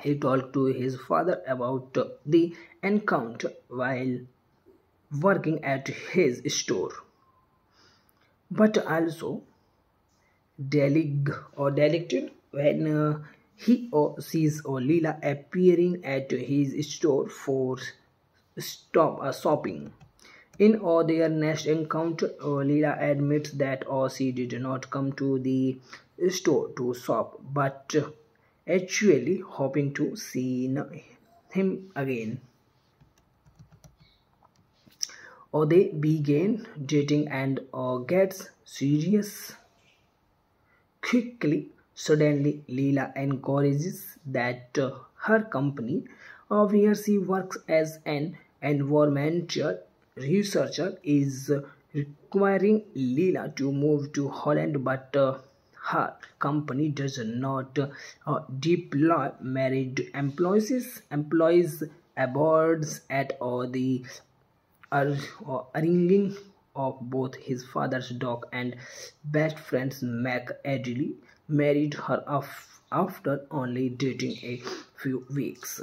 He talked to his father about uh, the encounter while working at his store, but also delig or delicted when uh, he or sees or Leela appearing at his store for stop uh, shopping. In or their next encounter, Leela admits that Ozzy did not come to the store to shop, but actually hoping to see him again. Or they begin dating and uh, gets serious quickly. Suddenly, Leela encourages that uh, her company, uh, where she works as an environmental researcher, is uh, requiring Leela to move to Holland, but uh, her company does not uh, deploy married employees, employees aboards at uh, the arranging of both his father's dog and best friend's Mac Adley married her after only dating a few weeks.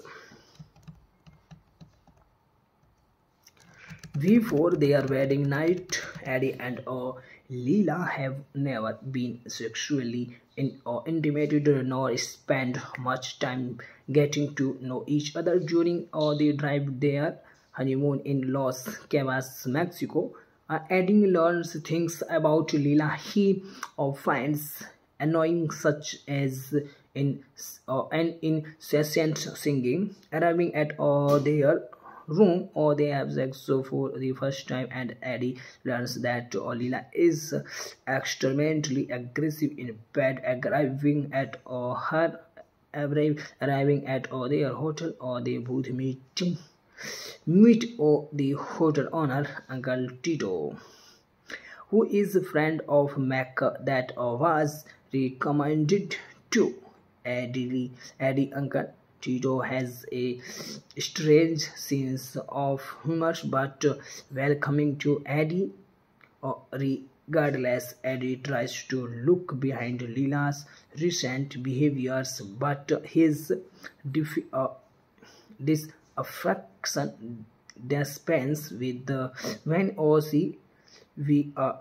Before their wedding night, Eddie and uh, Leela have never been sexually in, uh, intimated nor spent much time getting to know each other. During uh, the drive there honeymoon in Los Cabos, Mexico, uh, Eddie learns things about Leela he uh, finds annoying, such as in uh, an incessant singing. Arriving at uh, their room, or they have sex for the first time, and Eddie learns that uh, Leela is extremely aggressive in bed. Arriving at uh, her arriving at uh, their hotel, or they both meeting. Meet oh, the hotel owner, Uncle Tito, who is a friend of Mac that uh, was recommended to Eddie. Eddie Uncle Tito has a strange sense of humor, but uh, welcoming to Eddie. Uh, regardless, Eddie tries to look behind Leela's recent behaviors, but uh, his def uh, this. Fraction dispense with the when O C we uh,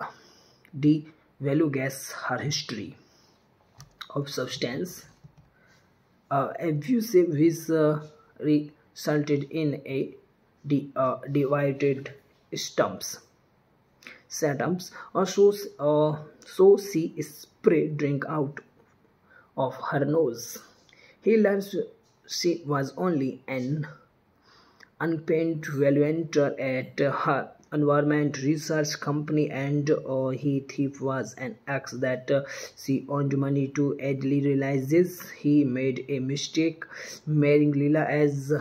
devalues her history of substance uh, abuse, which uh, resulted in a de, uh, divided stumps stumps or so uh, so she sprayed drink out of her nose. He learns she was only an unpaid volunteer at her environment research company, and uh, he thief was an ex that uh, she owed money to. Adley realizes he made a mistake marrying Leela as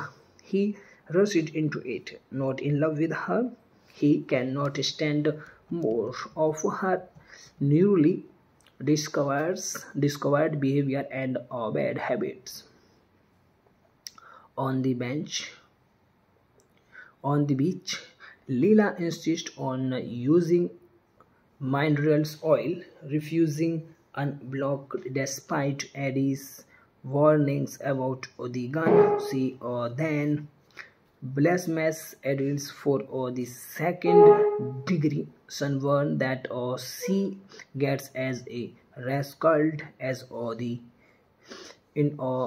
he rushed into it. Not in love with her, he cannot stand more of her newly discovers, discovered behavior and uh, bad habits. On the bench. On the beach, Leela insists on using mineral oil, refusing unblocked despite Eddie's warnings about the gun. She uh, then blames Eddie for uh, the second degree sunburn that uh, she gets as a rascal as uh, the in, uh,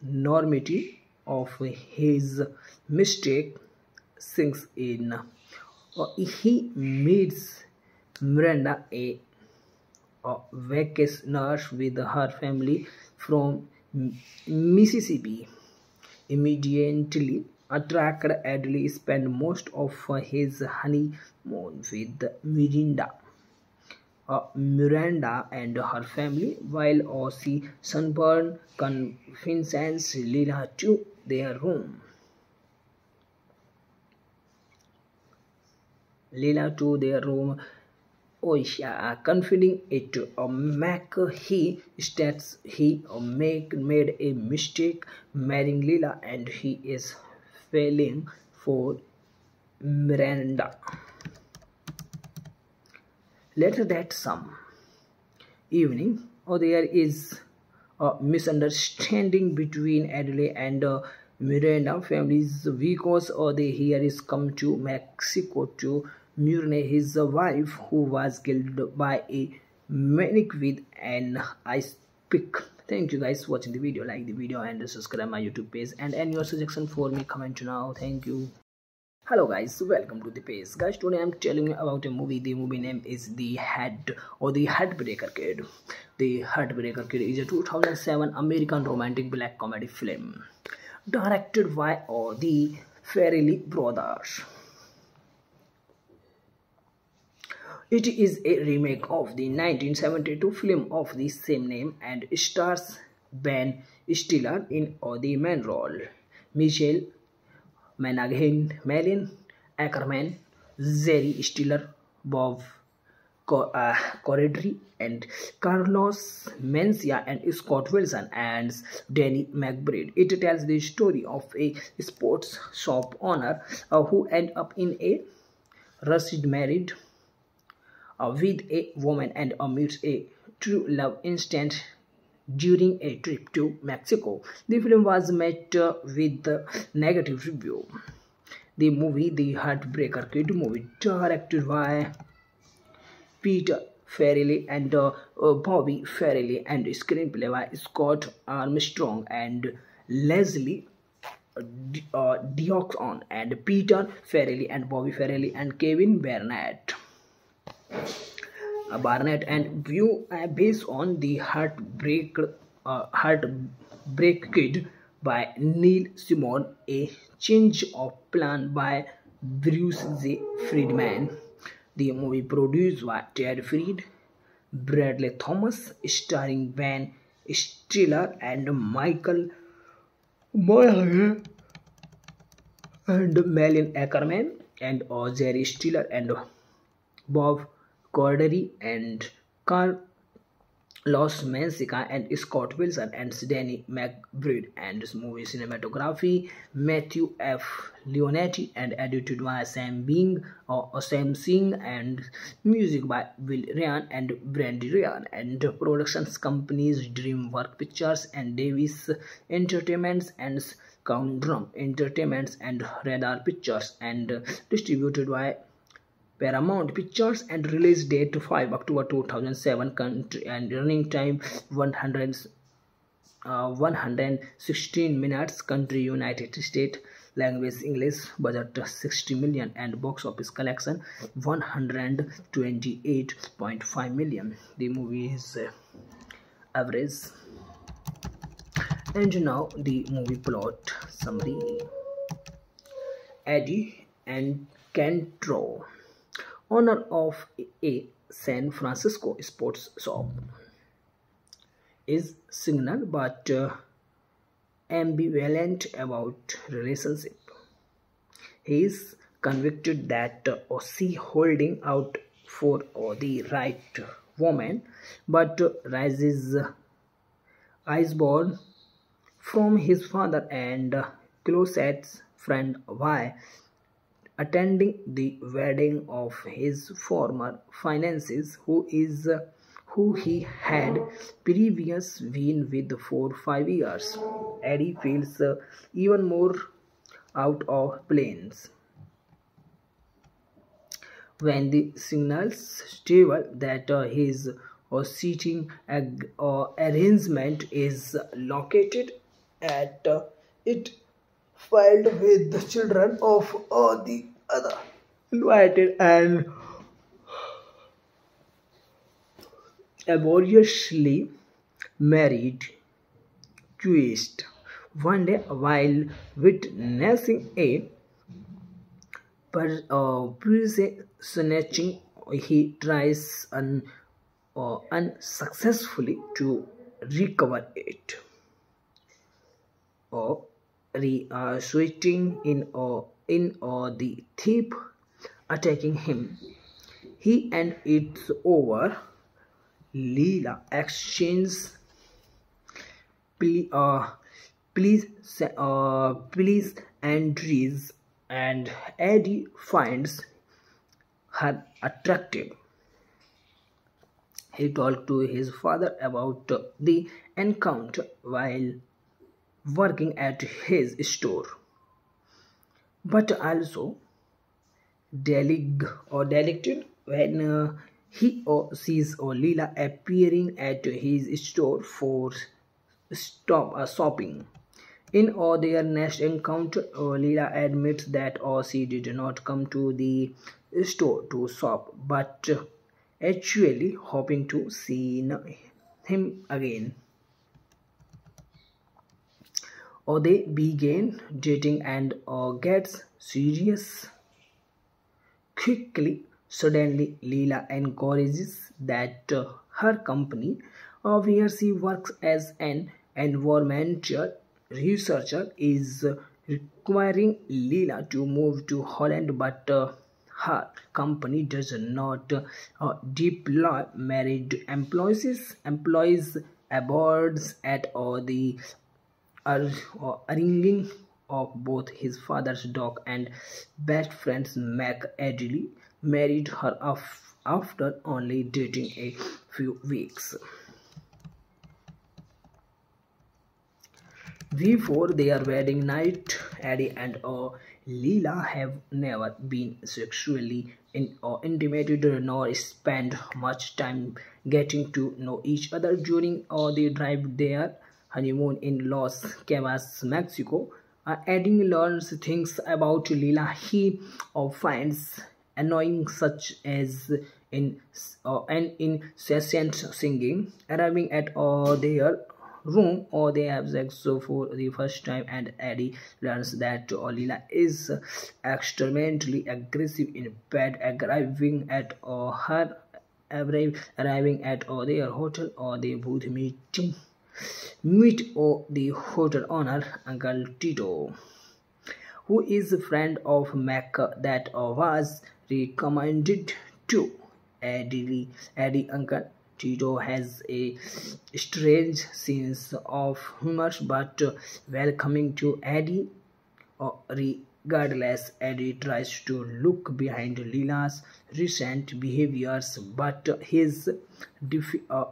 enormity of his mistake. Sinks in. Uh, he meets Miranda, a, a vacation nurse with her family from Mississippi. Immediately attracted, Adley spent most of his honeymoon with Miranda, uh, Miranda and her family, while Ozzy Sunburn convinces Leela to their room. Leela to their room, oh yeah, confiding it to uh, Mac. He states he uh, make, made a mistake marrying Leela and he is failing for Miranda. Later that some evening, oh, there is a misunderstanding between Adelaide and uh, Miranda families because uh, they hear is come to Mexico to Murne, his wife, who was killed by a maniac with an ice pick. Thank you guys for watching the video. Like the video and subscribe my YouTube page. And any your suggestion for me, comment now. Thank you. Hello guys, welcome to the page. Guys, today I'm telling you about a movie. The movie name is The Head or The Heartbreak Kid. The Heartbreak Kid is a two thousand seven American romantic black comedy film directed by oh, the Farrelly Brothers. It is a remake of the nineteen seventy-two film of the same name and stars Ben Stiller in oh, the main role, Michelle Monaghan, Malin Akerman, Jerry Stiller, Bob Corddry, and Carlos Mencia and Scott Wilson and Danny McBride. It tells the story of a sports shop owner uh, who ends up in a rushed marriage uh, with a woman and uh, meets a true love instant during a trip to Mexico. The film was met uh, with a negative review. The movie, The Heartbreak Kid movie, directed by Peter Farrelly and uh, uh, Bobby Farrelly, and screenplay by Scott Armstrong and Leslie uh, Dixon, and Peter Farrelly and Bobby Farrelly and Kevin Barnett. Barnett and view uh, based on The Heartbreak uh, Heartbreak Kid by Neil Simon, A Change of Plan by Bruce Z Friedman. The movie produced by Terry Fried, Bradley Thomas, starring Ben Stiller and Michael Monaghan and Malin Akerman and uh, Jerry Stiller and uh, Bob Corddry and Carlos Mencia and Scott Wilson and Danny McBride, and this movie cinematography Matthew F Leonetti and edited by Sam Bing or Sam Singh and music by Will Ryan and Brandy Ryan, and productions companies DreamWorks Pictures and Davis Entertainments and Scoundrum Entertainments and Radar Pictures, and distributed by Paramount Pictures, and release date five October two thousand seven, country and running time one hundred, uh, one hundred sixteen minutes, country United States, language English, budget sixty million and box office collection one hundred twenty-eight point five million. The movie is uh, average. And now the movie plot summary. Eddie and Cantro, owner of a San Francisco sports shop, is single but uh, ambivalent about relationship. He is convicted that uh, she holding out for uh, the right woman, but uh, rises uh, iceborne from his father and uh, closest friend why attending the wedding of his former fiancée, who is uh, who he had previous been with for five years. Eddie feels uh, even more out of place when the signals reveal that uh, his uh, seating ag uh, arrangement is located at uh, it. filed with the children of uh, the other invited and laboriously married twist. One day, while witnessing a uh, pre-snatching, he tries un uh, unsuccessfully to recover it. Uh, Re uh, switching in or uh, in or uh, the thief attacking him. He and it's over. Leela exchanges please, uh, please, uh, please entries, and Eddie finds her attractive. He talked to his father about uh, the encounter while working at his store, but also delig or delicted when uh, he or sees or Leela appearing at his store for stop uh, shopping. In or their next encounter, Leela admits that Ozzy did not come to the store to shop, but actually hoping to see him again. Or they begin dating and or gets serious quickly. Suddenly, Leela encourages that her company, where she works as an environmental researcher, is requiring Leela to move to Holland, but uh, her company does not uh, deploy married employees employees aboard at all the uh, uh, ringing of both his father's dog and best friend's Mac. Adley married her af after only dating a few weeks. Before their wedding night, Eddie and uh, Leela have never been sexually in, uh, intimated nor spent much time getting to know each other. During uh, the drive their honeymoon in Los Cabos, Mexico, uh, Eddie learns things about Leela he uh, finds annoying, such as in uh, an incessant singing. Arriving at uh, their room or they have sex for the first time, and Eddie learns that Leela is extremely aggressive in bed. Arriving at or her arriving at or their hotel or they both meeting meet or the hotel owner Uncle Tito, who is a friend of Mac that was recommended to Eddie. Eddie Uncle Tito has a strange sense of humor, but welcoming to Eddie. Regardless, Eddie tries to look behind Leela's recent behaviors, but his uh,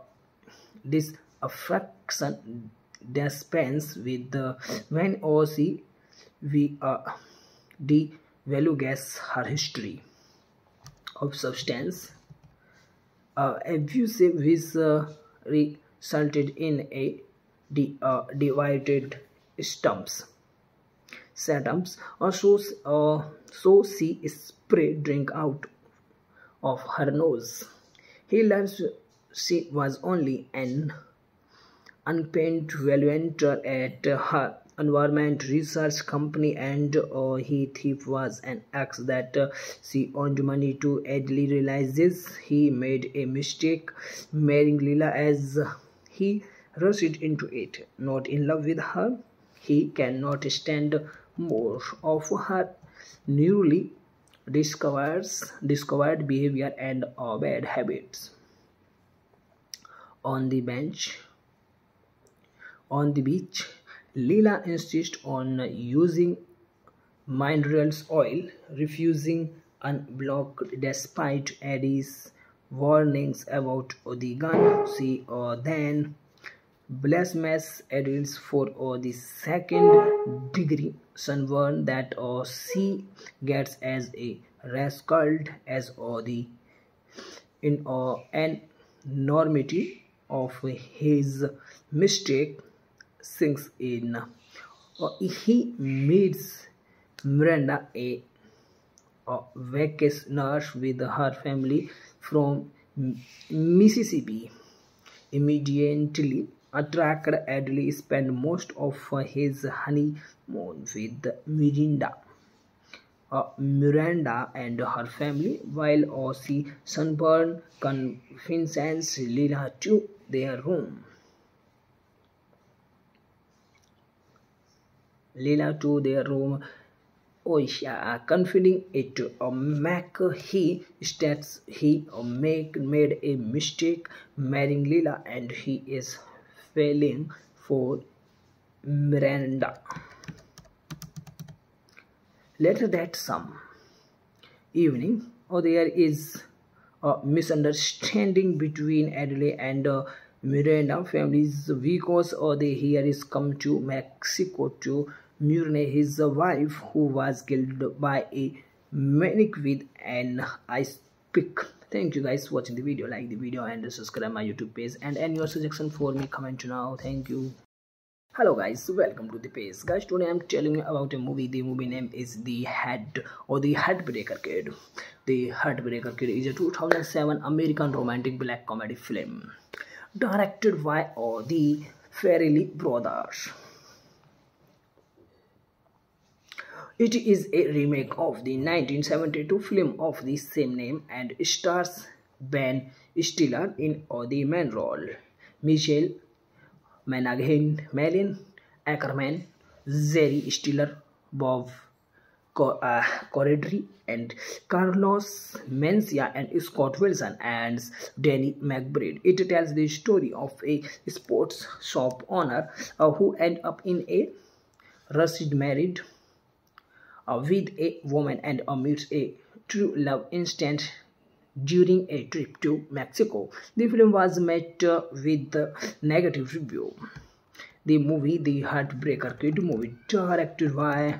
disaffection dispense with the when Ozzy we uh, devalues her history of substance Uh, abusive, which uh, resulted in a de uh, divided stumps stumps or so uh, so she sprayed drink out of her nose. He learns she was only an unpaid volunteer at her environment research company, and uh, he thief was an ex that uh, she owed money to. Adley realizes he made a mistake marrying Leela as he rushed into it, not in love with her. He cannot stand more of her newly discovers discovered behavior and uh, bad habits. On the bench, on the beach, Leela insists on using mineral oil, refusing unblocked despite Eddie's warnings about the gun. She uh, then blames Eddie for uh, the second degree sunburn that uh, she gets as a rascal as uh, the in uh, enormity of his mistake sinks in. Uh, he meets Miranda, a, a vacationer with her family from Mississippi. Immediately attracted, Adley spends most of his honeymoon with Miranda, uh, Miranda and her family, while Ozzy Sunburn convinces Leela to their room. Leela to their room, oh yeah, confiding it to uh, Mac. He states he uh, make, made a mistake marrying Leela and he is failing for Miranda. Later that some evening, oh, there is a misunderstanding between Adley and uh, Miranda families because or they here is come to Mexico to Murne, his wife, who was killed by a maniac with an ice pick. Thank you guys for watching the video. Like the video and subscribe my YouTube page, and any your suggestion for me comment now. Thank you. Hello guys, welcome to the page. Guys, today I'm telling you about a movie. The movie name is The Head or The Heartbreak Kid. The Heartbreak Kid is a two thousand seven American romantic black comedy film directed by oh, the Farrelly Brothers. It is a remake of the nineteen seventy-two film of the same name and stars Ben Stiller in oh, the main role, Michelle Monaghan, Malin Akerman, Jerry Stiller, Bob Corddry, and Carlos Mencia and Scott Wilson and Danny McBride. It tells the story of a sports shop owner uh, who ends up in a rushed marriage uh, with a woman and uh, meets a true love instant during a trip to Mexico. The film was met uh, with a negative review. The movie, The Heartbreak Kid movie, directed by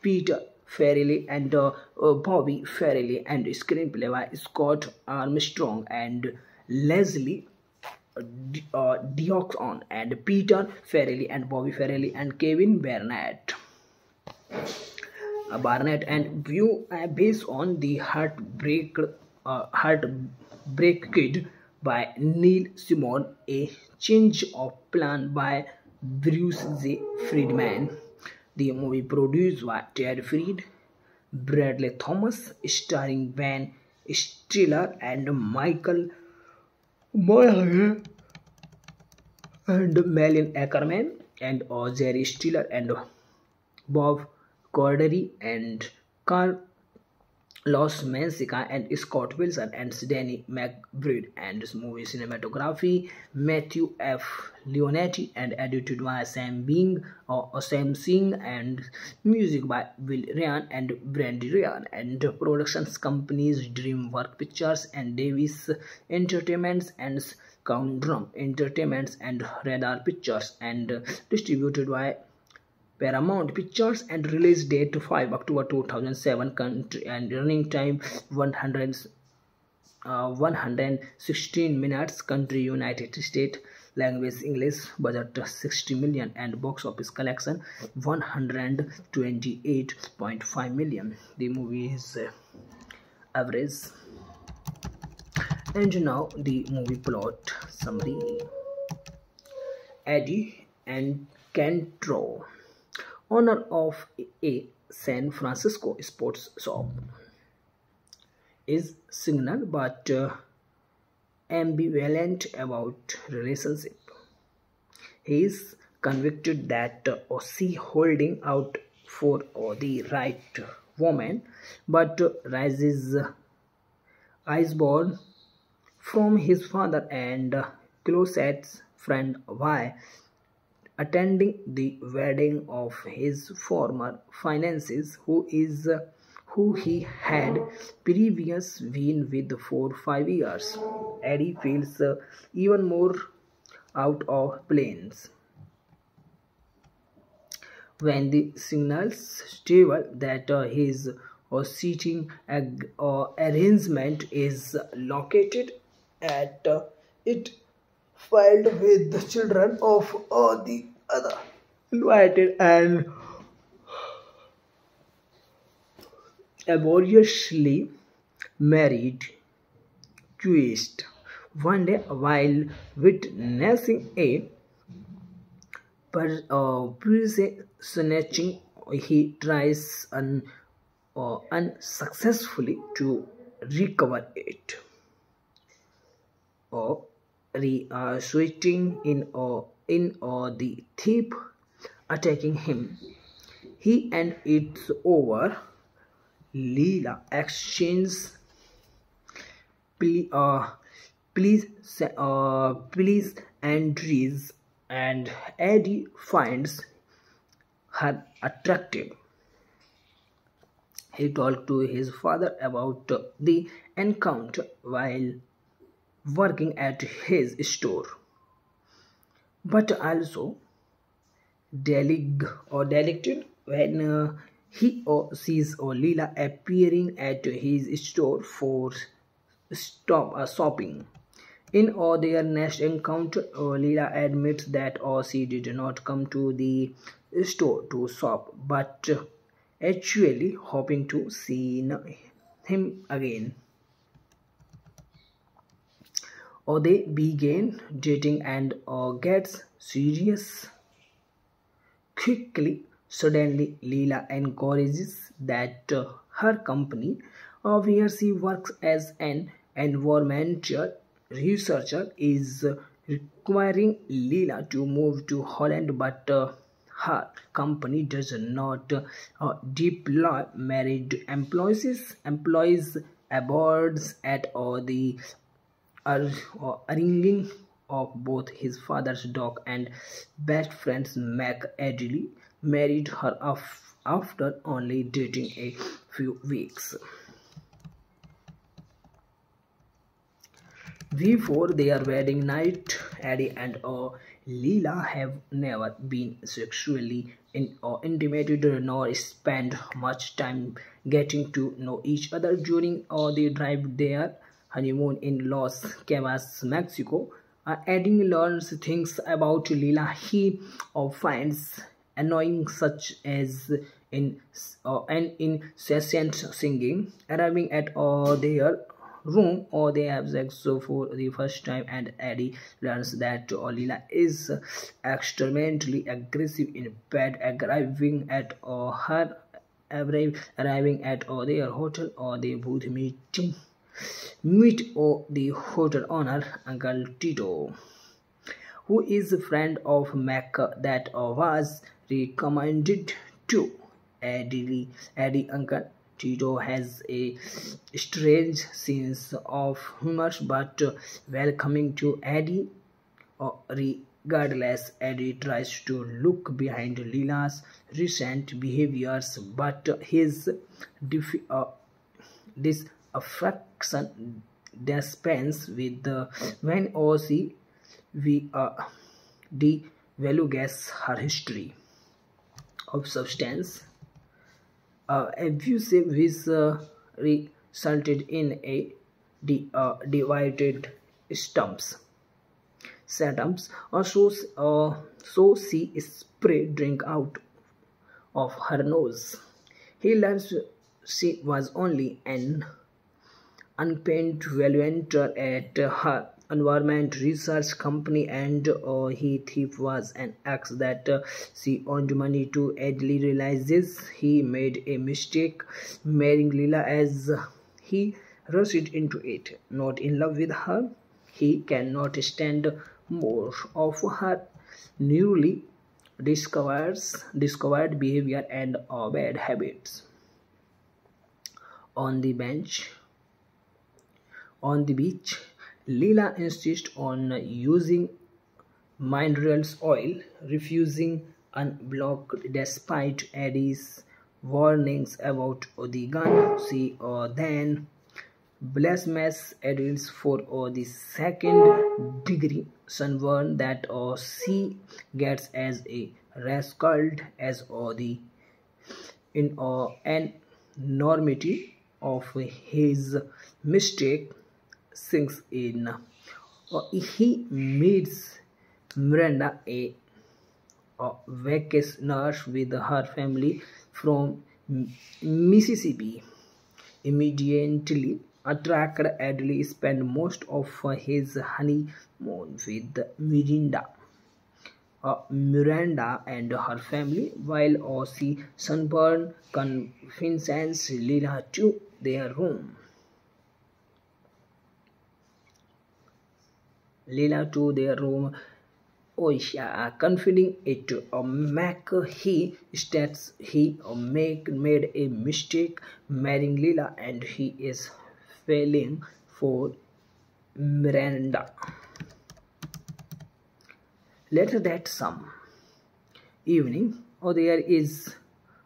Peter Farrelly and uh, uh, Bobby Farrelly, and screenplay by Scott Armstrong and Leslie uh, Dixon, and Peter Farrelly and Bobby Farrelly and Kevin Barnett. Barnett and view uh, based on The Heartbreak uh, Heartbreak Kid by Neil Simon, A Change of Plan by Bruce Z Friedman. The movie produced by Terry Fried, Bradley Thomas, starring Ben Stiller and Michael Monaghan and Malin Akerman and uh, Jerry Stiller and Bob Corddry and Carlos Mencia and Scott Wilson and Danny McBride, and this movie cinematography Matthew F Leonetti and edited by Sam Bing or Sam Singh and music by Will Ryan and Brandy Ryan, and productions companies DreamWorks Pictures and Davis Entertainments and Scoundrum Entertainments and Radar Pictures, and distributed by Paramount Pictures, and release date five October two thousand seven, country and running time one hundred, uh, one hundred sixteen minutes, country United States, language English, budget sixty million and box office collection one hundred twenty-eight point five million. The movie is uh, average. And now the movie plot summary. Eddie and Cantro, owner of a San Francisco sports shop, is single but uh, ambivalent about relationship. He is convicted that uh, she holding out for uh, the right woman, but uh, rises uh, iceborne from his father and uh, closest friend why attending the wedding of his former fiancée, who is uh, who he had previous been with for five years. Eddie feels uh, even more out of place when the signals reveal that uh, his uh, seating ag uh, arrangement is located at uh, it. filed with the children of uh, the other invited and laboriously married twist. One day, while witnessing a uh, snatching, he tries un, uh, unsuccessfully to recover it. Uh, Re uh, switching in or uh, in or uh, the thief attacking him. He and it's over. Leela exchanges please, uh, please, uh, please entries, and Eddie finds her attractive. He talked to his father about uh, the encounter while working at his store, but also delig or delicted when uh, he or sees or Leela appearing at his store for stop uh, shopping. In or their next encounter, Leela admits that Ozzy did not come to the store to shop, but actually hoping to see him again. Or they begin dating and or gets serious quickly. Suddenly, Leela encourages that her company, where she works as an environmental researcher, is requiring Leela to move to Holland, but uh, her company does not uh, deploy married employees employees aboard at all the uh, uh, ringing of both his father's dog and best friend's Mac. Adley married her af after only dating a few weeks. Before their wedding night, Eddie and uh, Leela have never been sexually in, uh, intimated nor spent much time getting to know each other. During uh, the drive their honeymoon in Los Cabos, Mexico, uh, Eddie learns things about Leela he uh, finds annoying, such as in uh, an incessant singing. Arriving at uh, their room or they have sex so for the first time, and Eddie learns that Leela is extremely aggressive in bed. Arriving at or her arriving at or their hotel or they both meeting meet or the hotel owner Uncle Tito, who is a friend of Mac that was recommended to Eddie. Eddie Uncle Tito has a strange sense of humor, but welcoming to Eddie. Regardless, Eddie tries to look behind Leela's recent behaviors, but his uh, disaffection dispense with the when Ozzy we uh, devalues her history of substance Uh, abusive, which uh, resulted in a de uh, divided stumps setups. Uh, so, uh, so she sprayed drink out of her nose. He learns she was only an unpaid volunteer at her environment research company, and uh, he thief was an ex that uh, she owed money to. Adley realizes he made a mistake marrying Leela as he rushed into it, not in love with her. He cannot stand more of her newly discovers discovered behavior and uh, bad habits. On the bench, on the beach, Leela insists on using mineral oil, refusing unblocked despite Eddie's warnings about the gun. She uh, then blames Eddie for uh, the second degree sunburn that uh, she gets as a rascal as uh, the in uh, enormity of his mistake sinks in. Uh, he meets Miranda, a, a vacation nurse, with her family from Mississippi. Immediately attracted, Adley spent most of his honeymoon with Miranda, uh, Miranda and her family, while Ozzy Sunburn convinces Leela to their room. Leela to their room, oh yeah, confiding it to uh, Mac. He states he uh, make, made a mistake marrying Leela and he is failing for Miranda. Later that some evening, oh, there is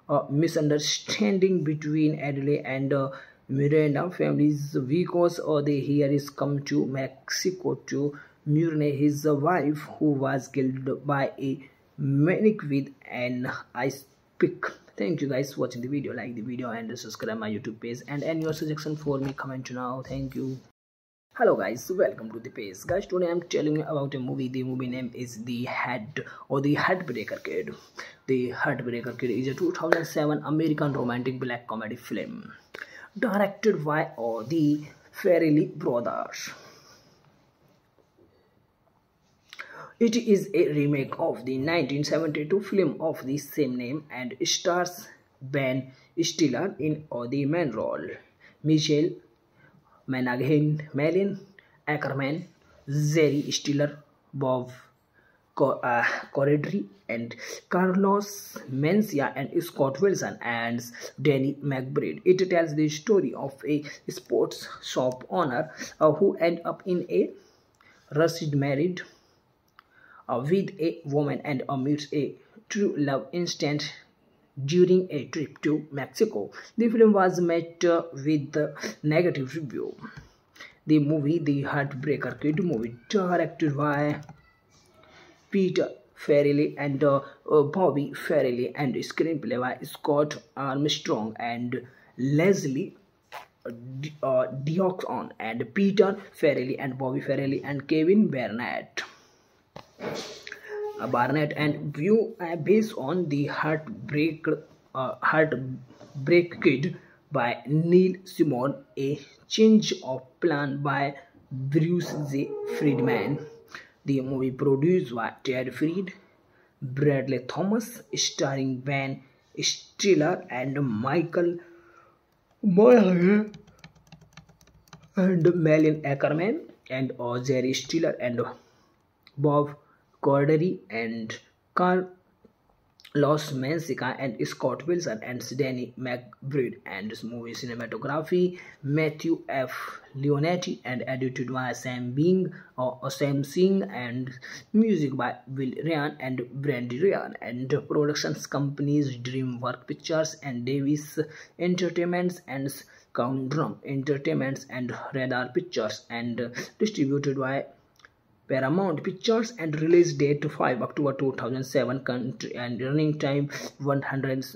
a misunderstanding between Adley and uh, Miranda families because or they here is come to Mexico to Murne, his wife, who was killed by a maniac with an ice pick. Thank you guys for watching the video. Like the video and subscribe my YouTube page, and any your suggestion for me comment now. Thank you. Hello guys, welcome to the page. Guys, today I'm telling you about a movie. The movie name is The Head or The Heartbreaker Kid. The Heartbreaker Kid is a two thousand seven American romantic black comedy film directed by all the Farrelly brothers. It is a remake of the nineteen seventy-two film of the same name and stars Ben Stiller in the main role, Michelle Monaghan, Malin Akerman, Jerry Stiller, Bob Corddry, and Carlos Mencia, and Scott Wilson and Danny McBride. It tells the story of a sports shop owner uh, who ends up in a rushed marriage uh, with a woman and uh, meets a true love instant during a trip to Mexico. The film was met uh, with a negative review. The movie, The Heartbreaker Kid movie, directed by Peter Farrelly and uh, uh, Bobby Farrelly, and screenplay by Scott Armstrong and Leslie uh, Dixon, and Peter Farrelly and Bobby Farrelly and Kevin Barnett. Barnett and view uh, based on The Heartbreak uh, Heartbreak Kid by Neil Simon, a change of plan by Bruce Z Friedman. The movie produced by Terry Fried, Bradley Thomas, starring Ben Stiller and Michael Monaghan and Malin Akerman, and uh, Jerry Stiller and uh, Bob Corddry and Carlos Mencia and Scott Wilson and Danny McBride, and this movie cinematography Matthew F Leonetti and edited by Sam Bing or Sam Singh, and music by Will Ryan and Brandy Ryan, and productions companies DreamWorks Pictures and Davis Entertainments and Scoundrum Entertainments and Radar Pictures, and distributed by Paramount Pictures, and release date five October two thousand seven, country and running time one hundred,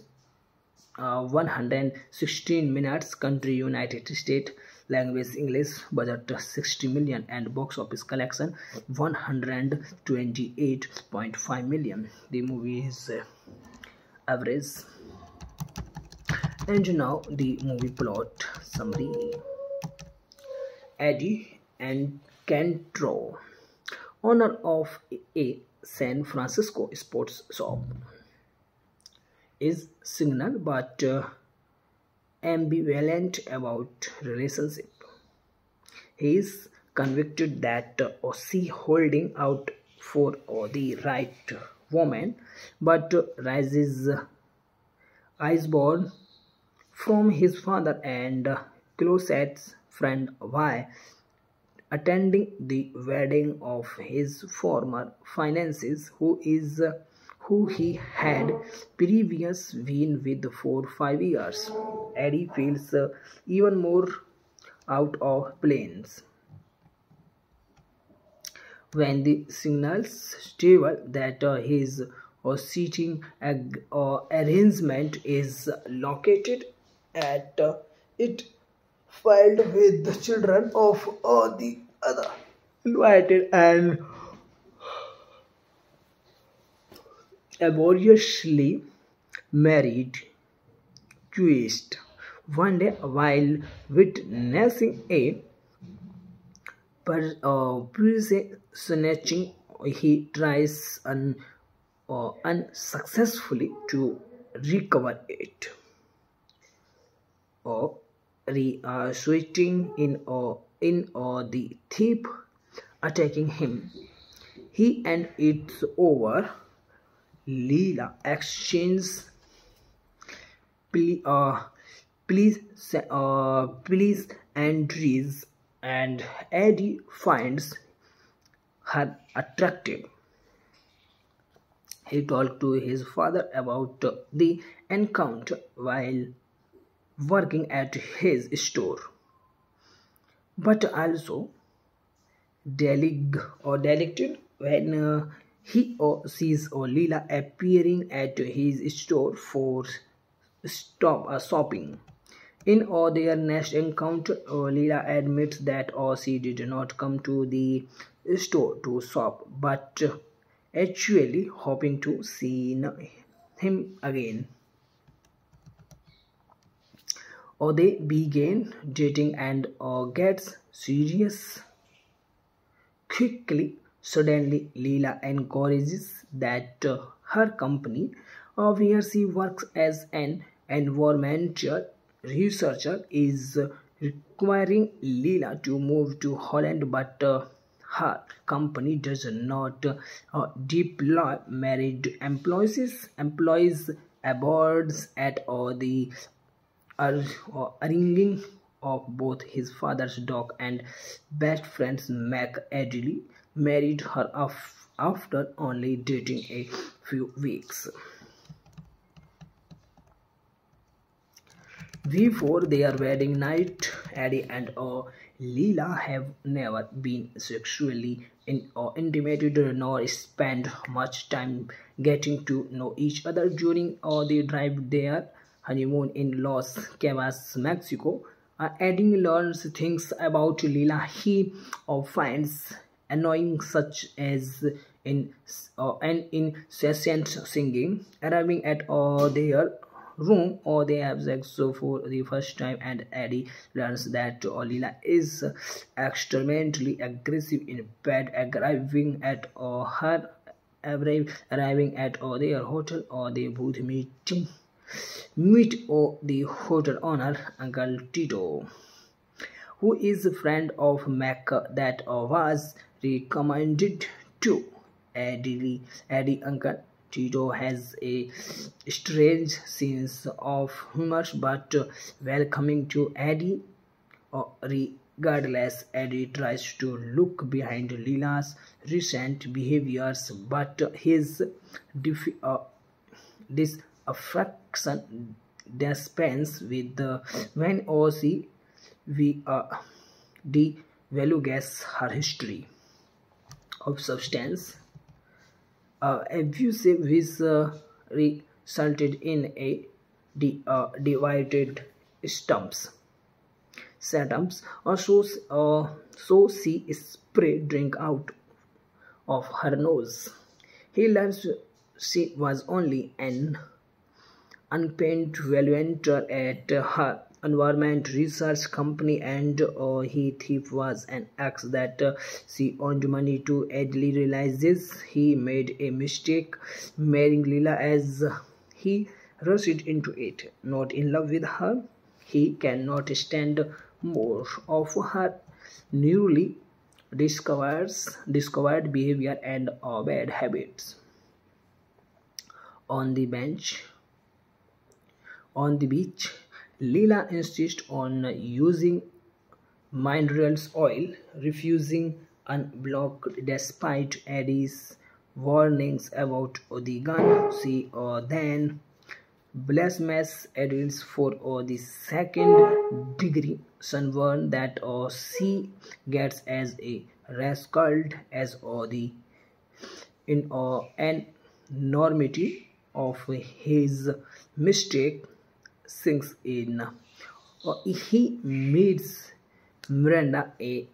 uh, one hundred sixteen minutes, country United States, language English, budget sixty million and box office collection one hundred twenty-eight point five million. The movie is uh, average. And now the movie plot summary. Eddie and Cantro, owner of a San Francisco sports shop, is single but uh, ambivalent about relationship. He is convicted that uh, she holding out for uh, the right woman, but uh, rises uh, iceborne from his father and uh, closest friend why attending the wedding of his former fiancée, who is uh, who he had previously been with for five years. Eddie feels uh, even more out of place when the signals reveal that uh, his uh, seating ag uh, arrangement is located at uh, it. filed with the children of all the other invited and laboriously married twist. One day, while witnessing a per, uh, snatching, he tries un, uh, unsuccessfully to recover it. Uh, Uh, switching in or uh, in or uh, the thief attacking him, he and it's over. Leela exchanges please, uh, please, uh, please entries, and Eddie finds her attractive. He talked to his father about uh, the encounter while working at his store, but also delig or delicted when uh, he or sees or Leela appearing at his store for stop uh, shopping. In or their next encounter, Leela admits that Ozzy did not come to the store to shop, but actually hoping to see him again. Or they begin dating and uh, gets serious quickly. Suddenly, Leela encourages that uh, her company, uh, where she works as an environmental researcher, is uh, requiring Leela to move to Holland, but uh, her company does not uh, deploy married employees, employees aboards at uh, the arranging of both his father's dog and best friend's Mac Adley married her after only dating a few weeks. Before their wedding night, Eddie and uh, Leela have never been sexually in, uh, intimated nor spent much time getting to know each other. During uh, the drive there honeymoon in Los Cabos, Mexico, uh, Eddie learns things about Leela he uh, finds annoying, such as in uh, an incessant singing. Arriving at uh, their room, or they have sex for the first time, and Eddie learns that uh, Leela is extremely aggressive in bed. Arriving at uh, her arriving at uh, their hotel, or they both meeting. Meet oh, the hotel owner, Uncle Tito, who is a friend of Mac that uh, was recommended to Eddie. Eddie Uncle Tito has a strange sense of humor, but uh, welcoming to Eddie. Uh, regardless, Eddie tries to look behind Leela's recent behaviors, but uh, his def uh, this affection dispense with the when Ozzy we uh, devalues her history of substance uh, abuse, which uh, resulted in a de uh, divided stumps stumps or so uh, so she sprayed drink out of her nose. He learns she was only an unpaid volunteer at her environment research company, and uh, he thief was an ex that uh, she owed money to. Adley realizes he made a mistake marrying Leela as he rushed into it. Not in love with her, he cannot stand more of her newly discovers, discovered behavior and uh, bad habits. On the bench. On the beach, Leela insists on using mineral oil, refusing unblocked despite Eddie's warnings about the gun. She uh, then blames Eddie for uh, the second degree sunburn that uh, she gets as a rascal as uh, the in, uh, enormity of his mistake. Sinks in. Uh, he meets Miranda, a,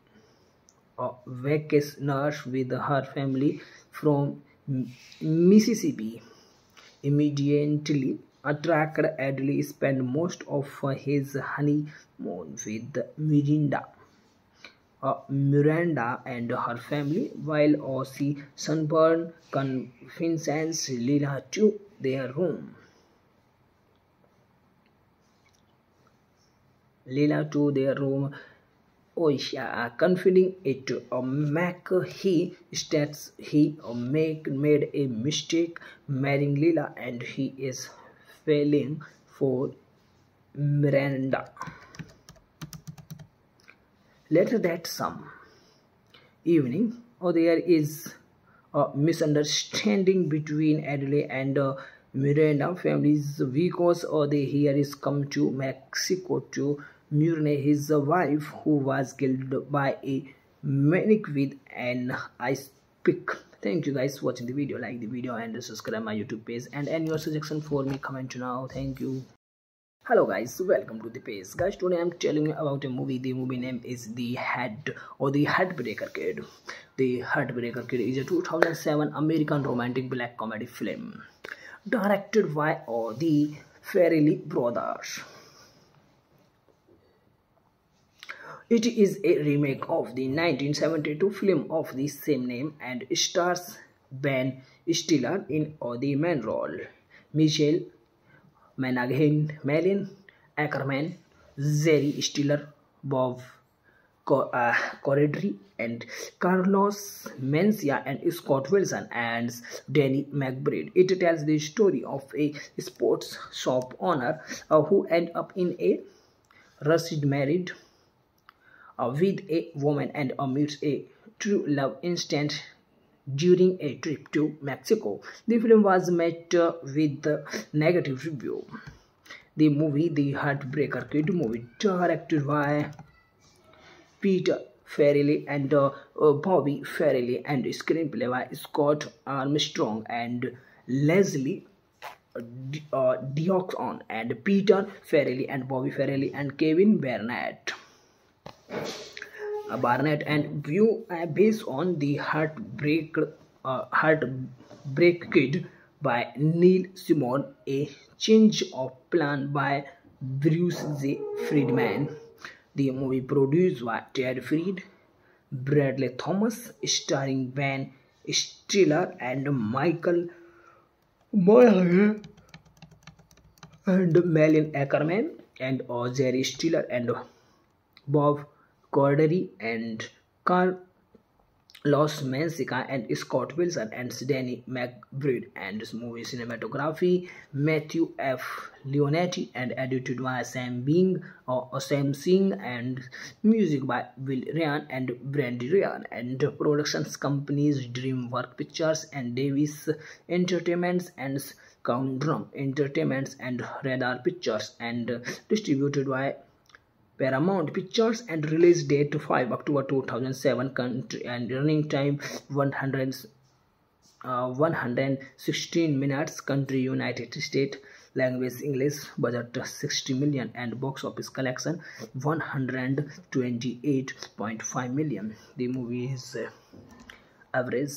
a vacation nurse with her family from Mississippi. Immediately attracted, Adley spent most of his honeymoon with Miranda, uh, Miranda and her family, while Ozzy Sunburn convinces Leela to their room. Leela to their room, oh yeah, confiding it to uh, Mac. He states he uh, make, made a mistake marrying Leela and he is failing for Miranda. Later that some evening, oh, there is a misunderstanding between Adelaide and uh, Miranda families because uh, they hear is come to Mexico to Murne, his wife, who was killed by a maniac with an ice pick. Thank you guys for watching the video. Like the video and subscribe my YouTube page. And any your suggestion for me, comment now. Thank you. Hello guys, welcome to the page. Guys, today I'm telling you about a movie. The movie name is The Head or The Heartbreaker Kid. The Heartbreaker Kid is a two thousand seven American romantic black comedy film directed by all the Farrelly Brothers. It is a remake of the nineteen seventy-two film of the same name and stars Ben Stiller in the main role, Michelle Monaghan, Malin Akerman, Jerry Stiller, Bob Corddry, and Carlos Mencia, and Scott Wilson and Danny McBride. It tells the story of a sports shop owner uh, who ends up in a rushed marriage uh, with a woman and uh, meets a true love instant during a trip to Mexico. The film was met uh, with a negative review. The movie, The Heartbreaker Kid movie, directed by Peter Farrelly and uh, uh, Bobby Farrelly, and screenplay by Scott Armstrong and Leslie uh, Dixon, and Peter Farrelly and Bobby Farrelly and Kevin Barnett. Barnett and view uh, based on The Heartbreak uh, Heartbreak Kid by Neil Simon, a change of plan by Bruce Z Friedman. The movie produced by Terry Fried, Bradley Thomas, starring Ben Stiller and Michael Monaghan and Malin Akerman, and uh, Jerry Stiller and uh, Bob Corddry and Carlos Mencia and Scott Wilson and Danny McBride, and this movie cinematography Matthew F Leonetti and edited by Sam Bing or Sam Singh, and music by Will Ryan and Brandy Ryan, and productions companies DreamWorks Pictures and Davis Entertainments and Scoundrum Entertainments and Radar Pictures, and distributed by Paramount Pictures, and release date five October two thousand seven, country and running time one hundred, uh, one hundred sixteen minutes, country United States, language English, budget sixty million and box office collection one hundred twenty-eight point five million. The movie is uh, average.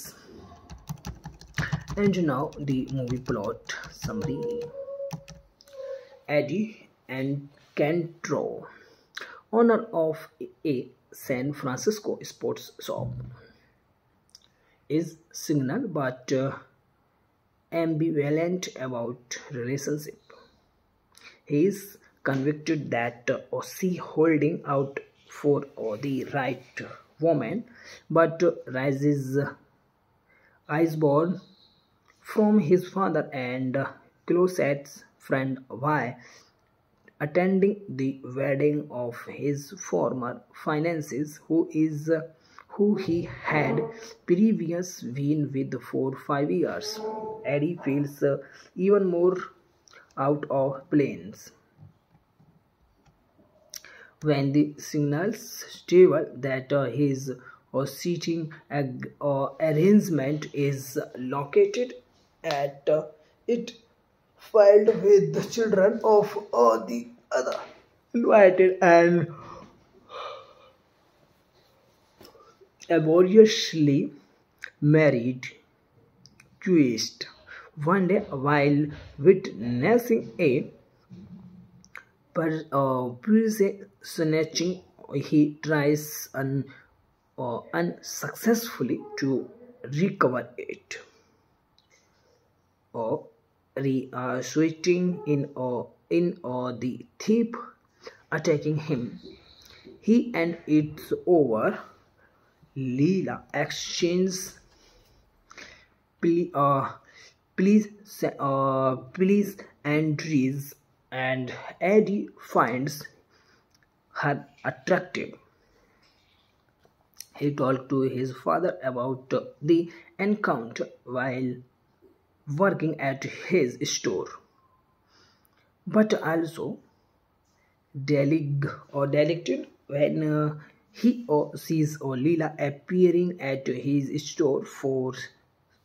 And now the movie plot summary. Eddie and Cantro, owner of a San Francisco sports shop, is single but uh, ambivalent about relationship. He is convicted that uh, she holding out for uh, the right woman, but uh, rises uh, iceborne from his father and uh, closest friend why attending the wedding of his former fiancée, who is uh, who he had previously been with for five years. Eddie feels uh, even more out of place when the signals table that uh, his uh, seating ag uh, arrangement is located at uh, it. Filed with the children of all the other invited and laboriously married twist. One day, while witnessing a per, uh, snatching, he tries un, uh, unsuccessfully to recover it. Uh, Uh, switching in or uh, in or uh, the thief attacking him, he and it's over. Leela exchanges please, uh, please, uh, please entries, and Eddie finds her attractive. He talked to his father about uh, the encounter while working at his store, but also delig or delicted when uh, he or sees or Leela appearing at his store for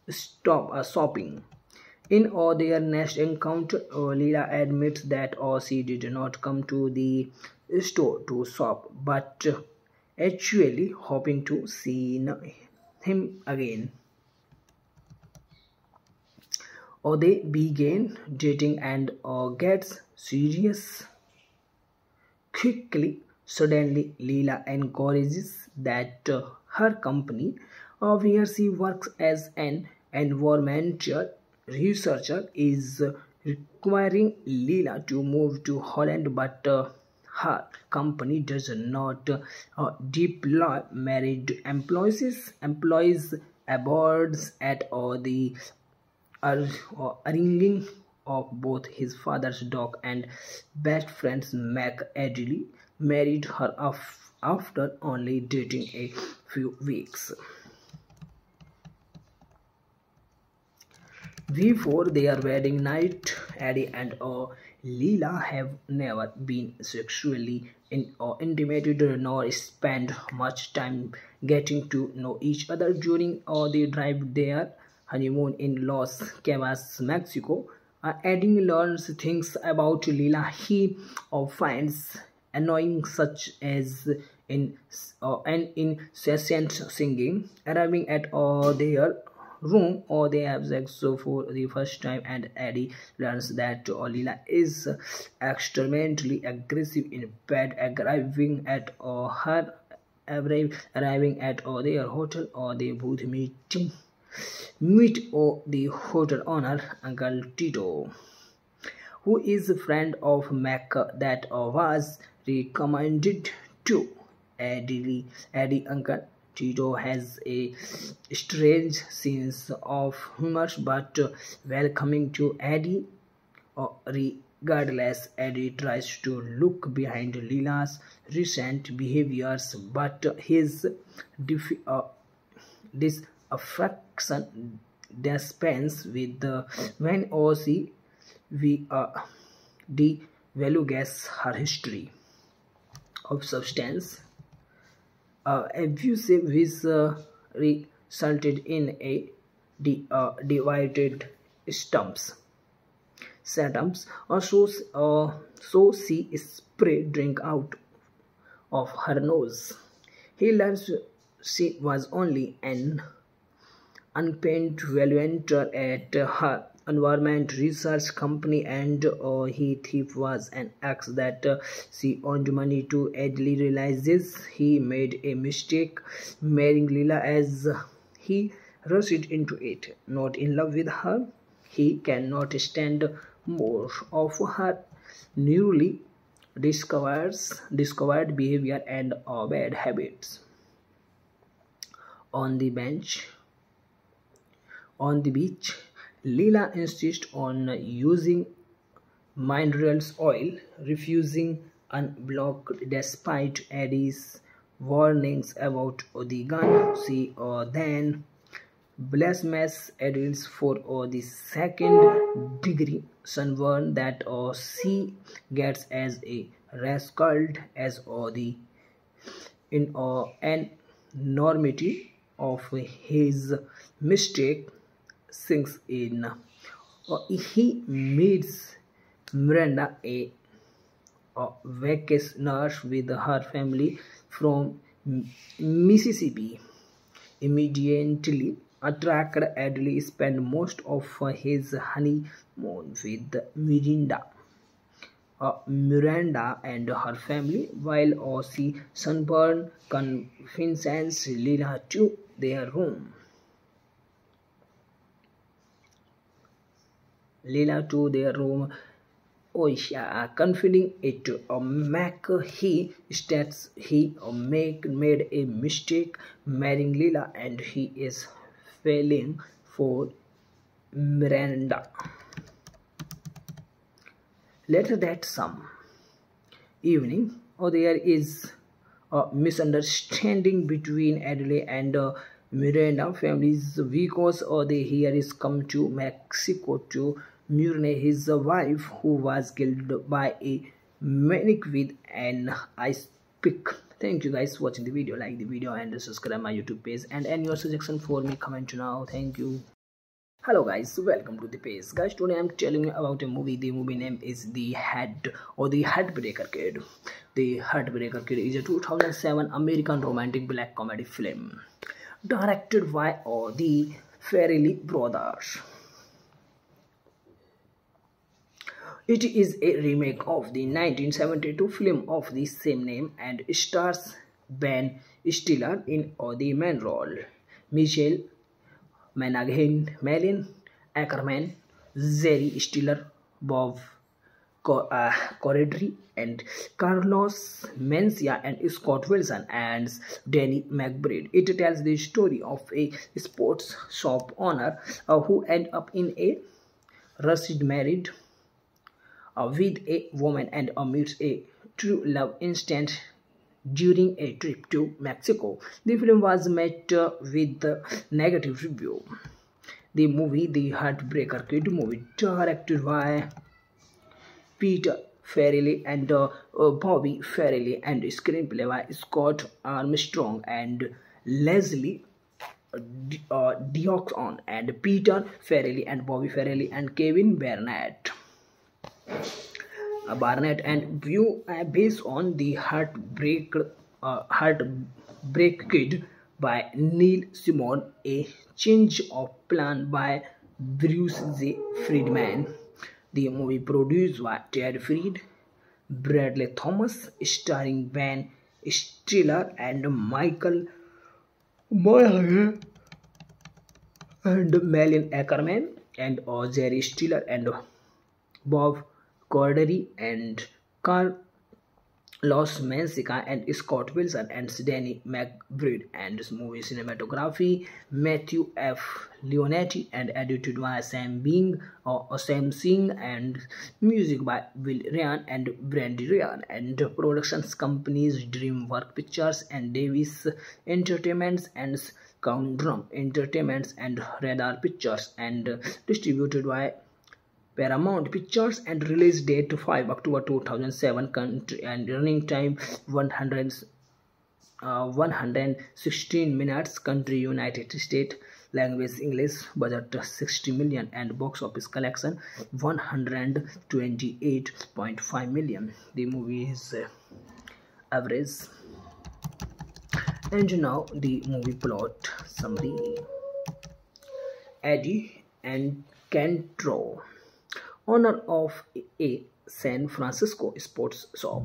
stop uh, shopping. In or their next encounter, Leela admits that Ozzy did not come to the store to shop, but actually hoping to see him again. Or they begin dating and uh, gets serious quickly. Suddenly, Leela encourages that uh, her company, uh, where she works as an environmental researcher, is uh, requiring Leela to move to Holland, but uh, her company does not uh, deploy married employees, employees aboards at uh, the arranging of both his father's dog and best friend's Mac Adley married her after only dating a few weeks. Before their wedding night, Eddie and uh, Leela have never been sexually in, uh, intimated nor spent much time getting to know each other. During uh, the drive there honeymoon in Los Cabos, Mexico, uh, Eddie learns things about Leela he uh, finds annoying, such as in uh, an incessant singing. Arriving at uh, their room, or they have sex for the first time, and Eddie learns that uh, Leela is extremely aggressive in bed. Arriving at uh, her arriving at uh, their hotel, or they both meeting. Meet oh, the hotel owner, Uncle Tito, who is a friend of Mac that uh, was recommended to Eddie. Eddie Uncle Tito has a strange sense of humor, but uh, welcoming to Eddie. Uh, regardless, Eddie tries to look behind Leela's recent behaviors, but uh, his dif uh, this affection dispense with the when Ozzy we uh, devalues her history of substance uh, abuse, which uh, resulted in a de uh, divided stumps stumps or so uh, so she sprayed drink out of her nose. He learns she was only an unpaid volunteer at her environment research company, and uh, he thief was an ex that uh, she owed money to. Adley realizes he made a mistake marrying Leela as he rushed into it. Not in love with her, he cannot stand more of her newly discovers, discovered behavior and uh, bad habits. On the bench. On the beach, Leela insists on using mineral oil, refusing unblocked despite Eddie's warnings about the gun. She uh, then blames Eddie for uh, the second degree sunburn that uh, she gets as a rascal as uh, the in, uh, enormity of his mistake. Sinks in. Uh, he meets Miranda, a, a vacation nurse with her family from Mississippi. Immediately attracted, Adley spent most of his honeymoon with Miranda, uh, Miranda and her family, while Ozzy Sunburn convinces Leela to their room. Leela to their room, oh yeah, confiding it to uh, Mac. He states he uh, make, made a mistake marrying Leela and he is failing for Miranda. Later that some evening, oh, there is a misunderstanding between Adelaide and uh, Miranda families because uh, they hear is come to Mexico to Murne, his wife, who was killed by a maniac with an ice pick. Thank you guys for watching the video. Like the video and subscribe my YouTube page. And any your suggestion for me, comment now. Thank you. Hello guys, welcome to the page. Guys, today I'm telling you about a movie. The movie name is The Head or The Heartbreaker Kid. The Heartbreaker Kid is a two thousand seven American romantic black comedy film directed by all the Farrelly Brothers. It is a remake of the nineteen seventy-two film of the same name and stars Ben Stiller in the main role, Michelle Monaghan, Malin Akerman, Jerry Stiller, Bob Corddry, and Carlos Mencia, and Scott Wilson and Danny McBride. It tells the story of a sports shop owner uh, who ends up in a rushed marriage uh, with a woman and uh, meets a true love instant during a trip to Mexico. The film was met uh, with a negative review. The movie, The Heartbreaker Kid movie, directed by Peter Farrelly and uh, uh, Bobby Farrelly, and screenplay by Scott Armstrong and Leslie uh, Dixon, and Peter Farrelly and Bobby Farrelly and Kevin Barnett. Barnett and view uh, based on The Heartbreak uh, Heartbreak Kid by Neil Simon, a change of plan by Bruce Z Friedman. The movie produced by Ted Fried, Bradley Thomas, starring Ben Stiller and Michael Monaghan and Malin Akerman and uh, Jerry Stiller and uh, Bob Corddry and Carlos Mencia and Scott Wilson and Danny McBride, and this movie cinematography Matthew F Leonetti and edited by Sam Bing or Sam Singh and music by Will Ryan and Brandy Ryan, and productions companies DreamWorks Pictures and Davis Entertainments and Scoundrum Entertainments and Radar Pictures, and distributed by Paramount Pictures, and release date five October two thousand seven, country and running time one hundred, uh, one hundred sixteen minutes, country United States, language English, budget sixty million and box office collection one hundred twenty-eight point five million. The movie is uh, average. And now the movie plot summary. Eddie and Cantro, owner of a San Francisco sports shop,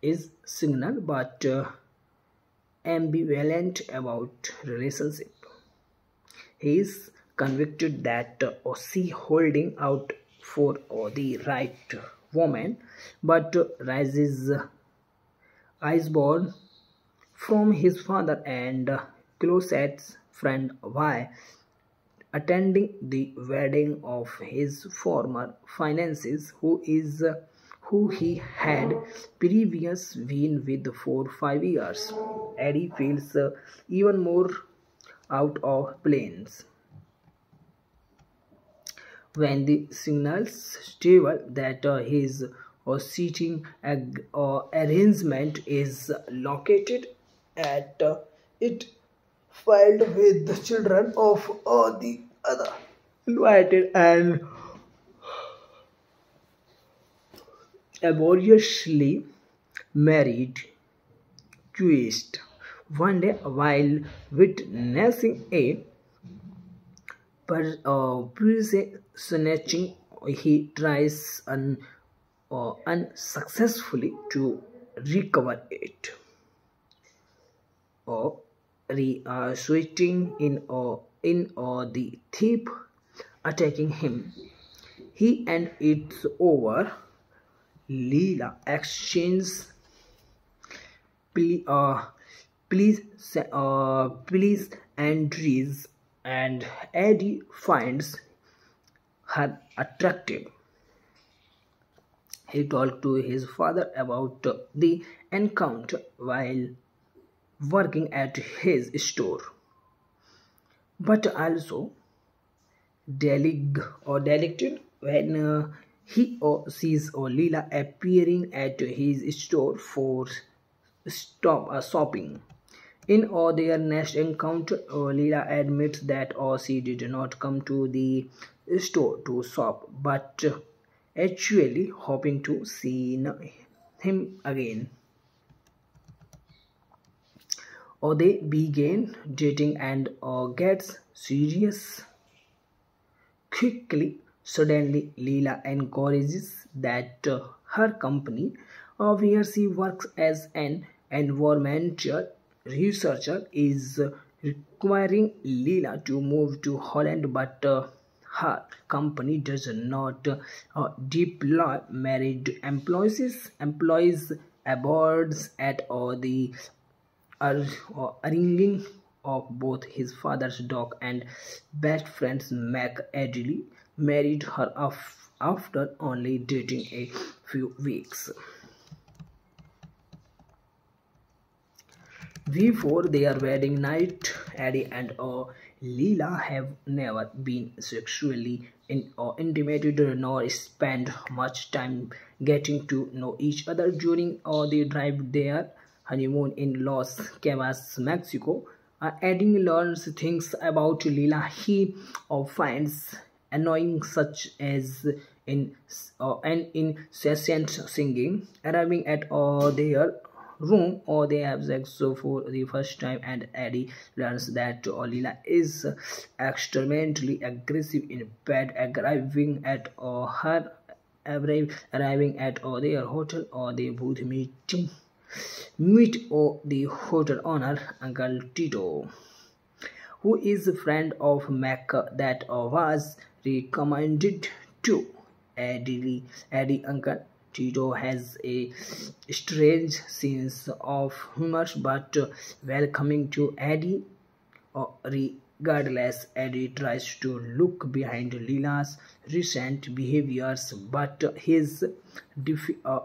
is single but uh, ambivalent about relationship. He is convicted that uh, she holding out for uh, the right woman, but uh, rises uh, iceborne from his father and uh, closest friend why attending the wedding of his former fiancée, who is uh, who he had previously been with for five years, Eddie feels uh, even more out of place when the signals reveal that uh, his uh, seating ag uh, arrangement is located at uh, it. Filed with the children of all the other invited and laboriously married twist. One day, while witnessing a per, uh, snatching, he tries un, uh, unsuccessfully to recover it. Uh, Uh, switching in or uh, in or uh, the thief attacking him, he and it's over. Leela exchanges please, uh, please, uh, please entries, and Eddie finds her attractive. He talked to his father about uh, the encounter while working at his store, but also delig or delicted when uh, he or sees or Leela appearing at his store for stop uh, shopping. In or their next encounter, Leela admits that Ozzy did not come to the store to shop, but actually hoping to see him again. Or they begin dating and uh, gets serious quickly. Suddenly, Leela encourages that uh, her company, uh, where she works as an environmental researcher, is uh, requiring Leela to move to Holland, but uh, her company does not uh, deploy married employees, employees aboards at uh, the arranging of both his father's dog and best friend's Mac Adley married her after only dating a few weeks. Before their wedding night, Eddie and uh, Leela have never been sexually in, uh, intimated nor spent much time getting to know each other. During uh, the drive there honeymoon in Los Cabos, Mexico, uh, Eddie learns things about Leela he uh, finds annoying, such as in uh, an incessant singing. Arriving at uh, their room, or they have sex for the first time, and Eddie learns that uh, Leela is extremely aggressive in bed. Arriving at uh, her arriving at uh, their hotel, or they both meeting. Meet oh, the hotel owner, Uncle Tito, who is a friend of Mac that uh, was recommended to Eddie. Eddie Uncle Tito has a strange sense of humor, but uh, welcoming to Eddie. Uh, regardless, Eddie tries to look behind Leela's recent behaviors, but uh, his def uh,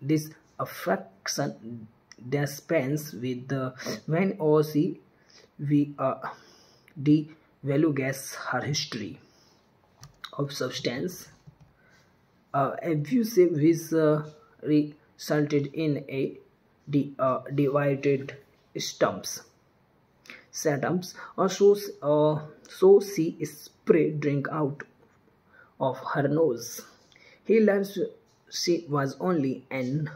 this. Fraction dispense with the when O C we uh, devalues her history of substance uh, abuse, which uh, resulted in a de, uh, divided stumps stumps or so uh, so she sprayed drink out of her nose. He learns she was only an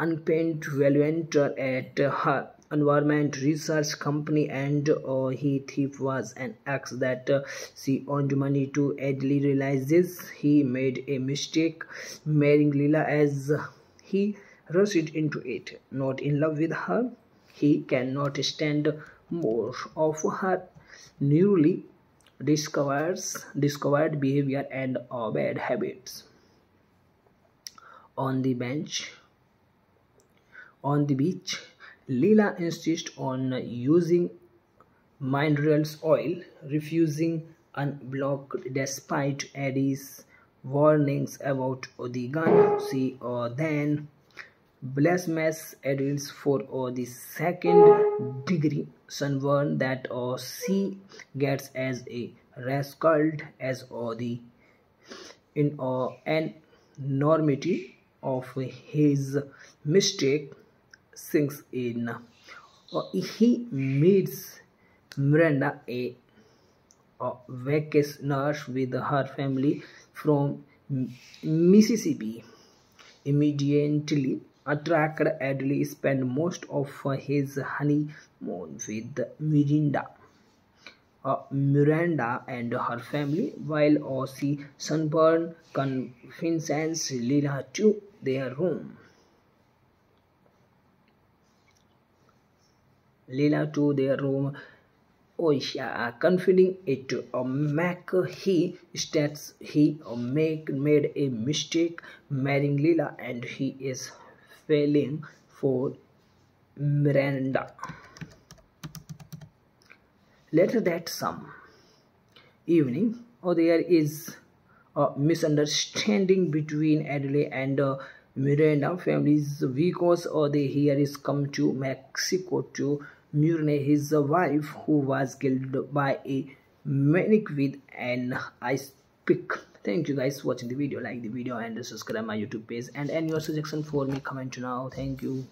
unpaid volunteer at her environment research company, and uh, he thief was an ex that uh, she owed money to. Adley realizes he made a mistake marrying Leela as he rushed into it. Not in love with her, he cannot stand more of her newly discovers, discovered behavior and uh, bad habits. On the bench. On the beach, Leela insists on using mineral oil, refusing unblocked despite Eddie's warnings about the gun. She uh, then blames Eddie for uh, the second degree sunburn that uh, she gets as a rascal as uh, the in, uh, enormity of his mistake. Sinks in. Uh, he meets Miranda, a, a vacation nurse with her family from Mississippi. Immediately attracted, Adley spent most of his honeymoon with Miranda, uh, Miranda and her family, while Ozzy Sunburn convinces Leela to their room. Leela to their room, oh yeah, confiding it to uh, Mac. He states he uh, make, made a mistake marrying Leela and he is failing for Miranda. Later that some evening, oh, there is a misunderstanding between Adley and uh, Miranda families because uh, they here is come to Mexico to Murne, his wife, who was killed by a maniac with an ice pick. Thank you guys for watching the video. Like the video and subscribe my YouTube page. And any your suggestion for me, comment now. Thank you.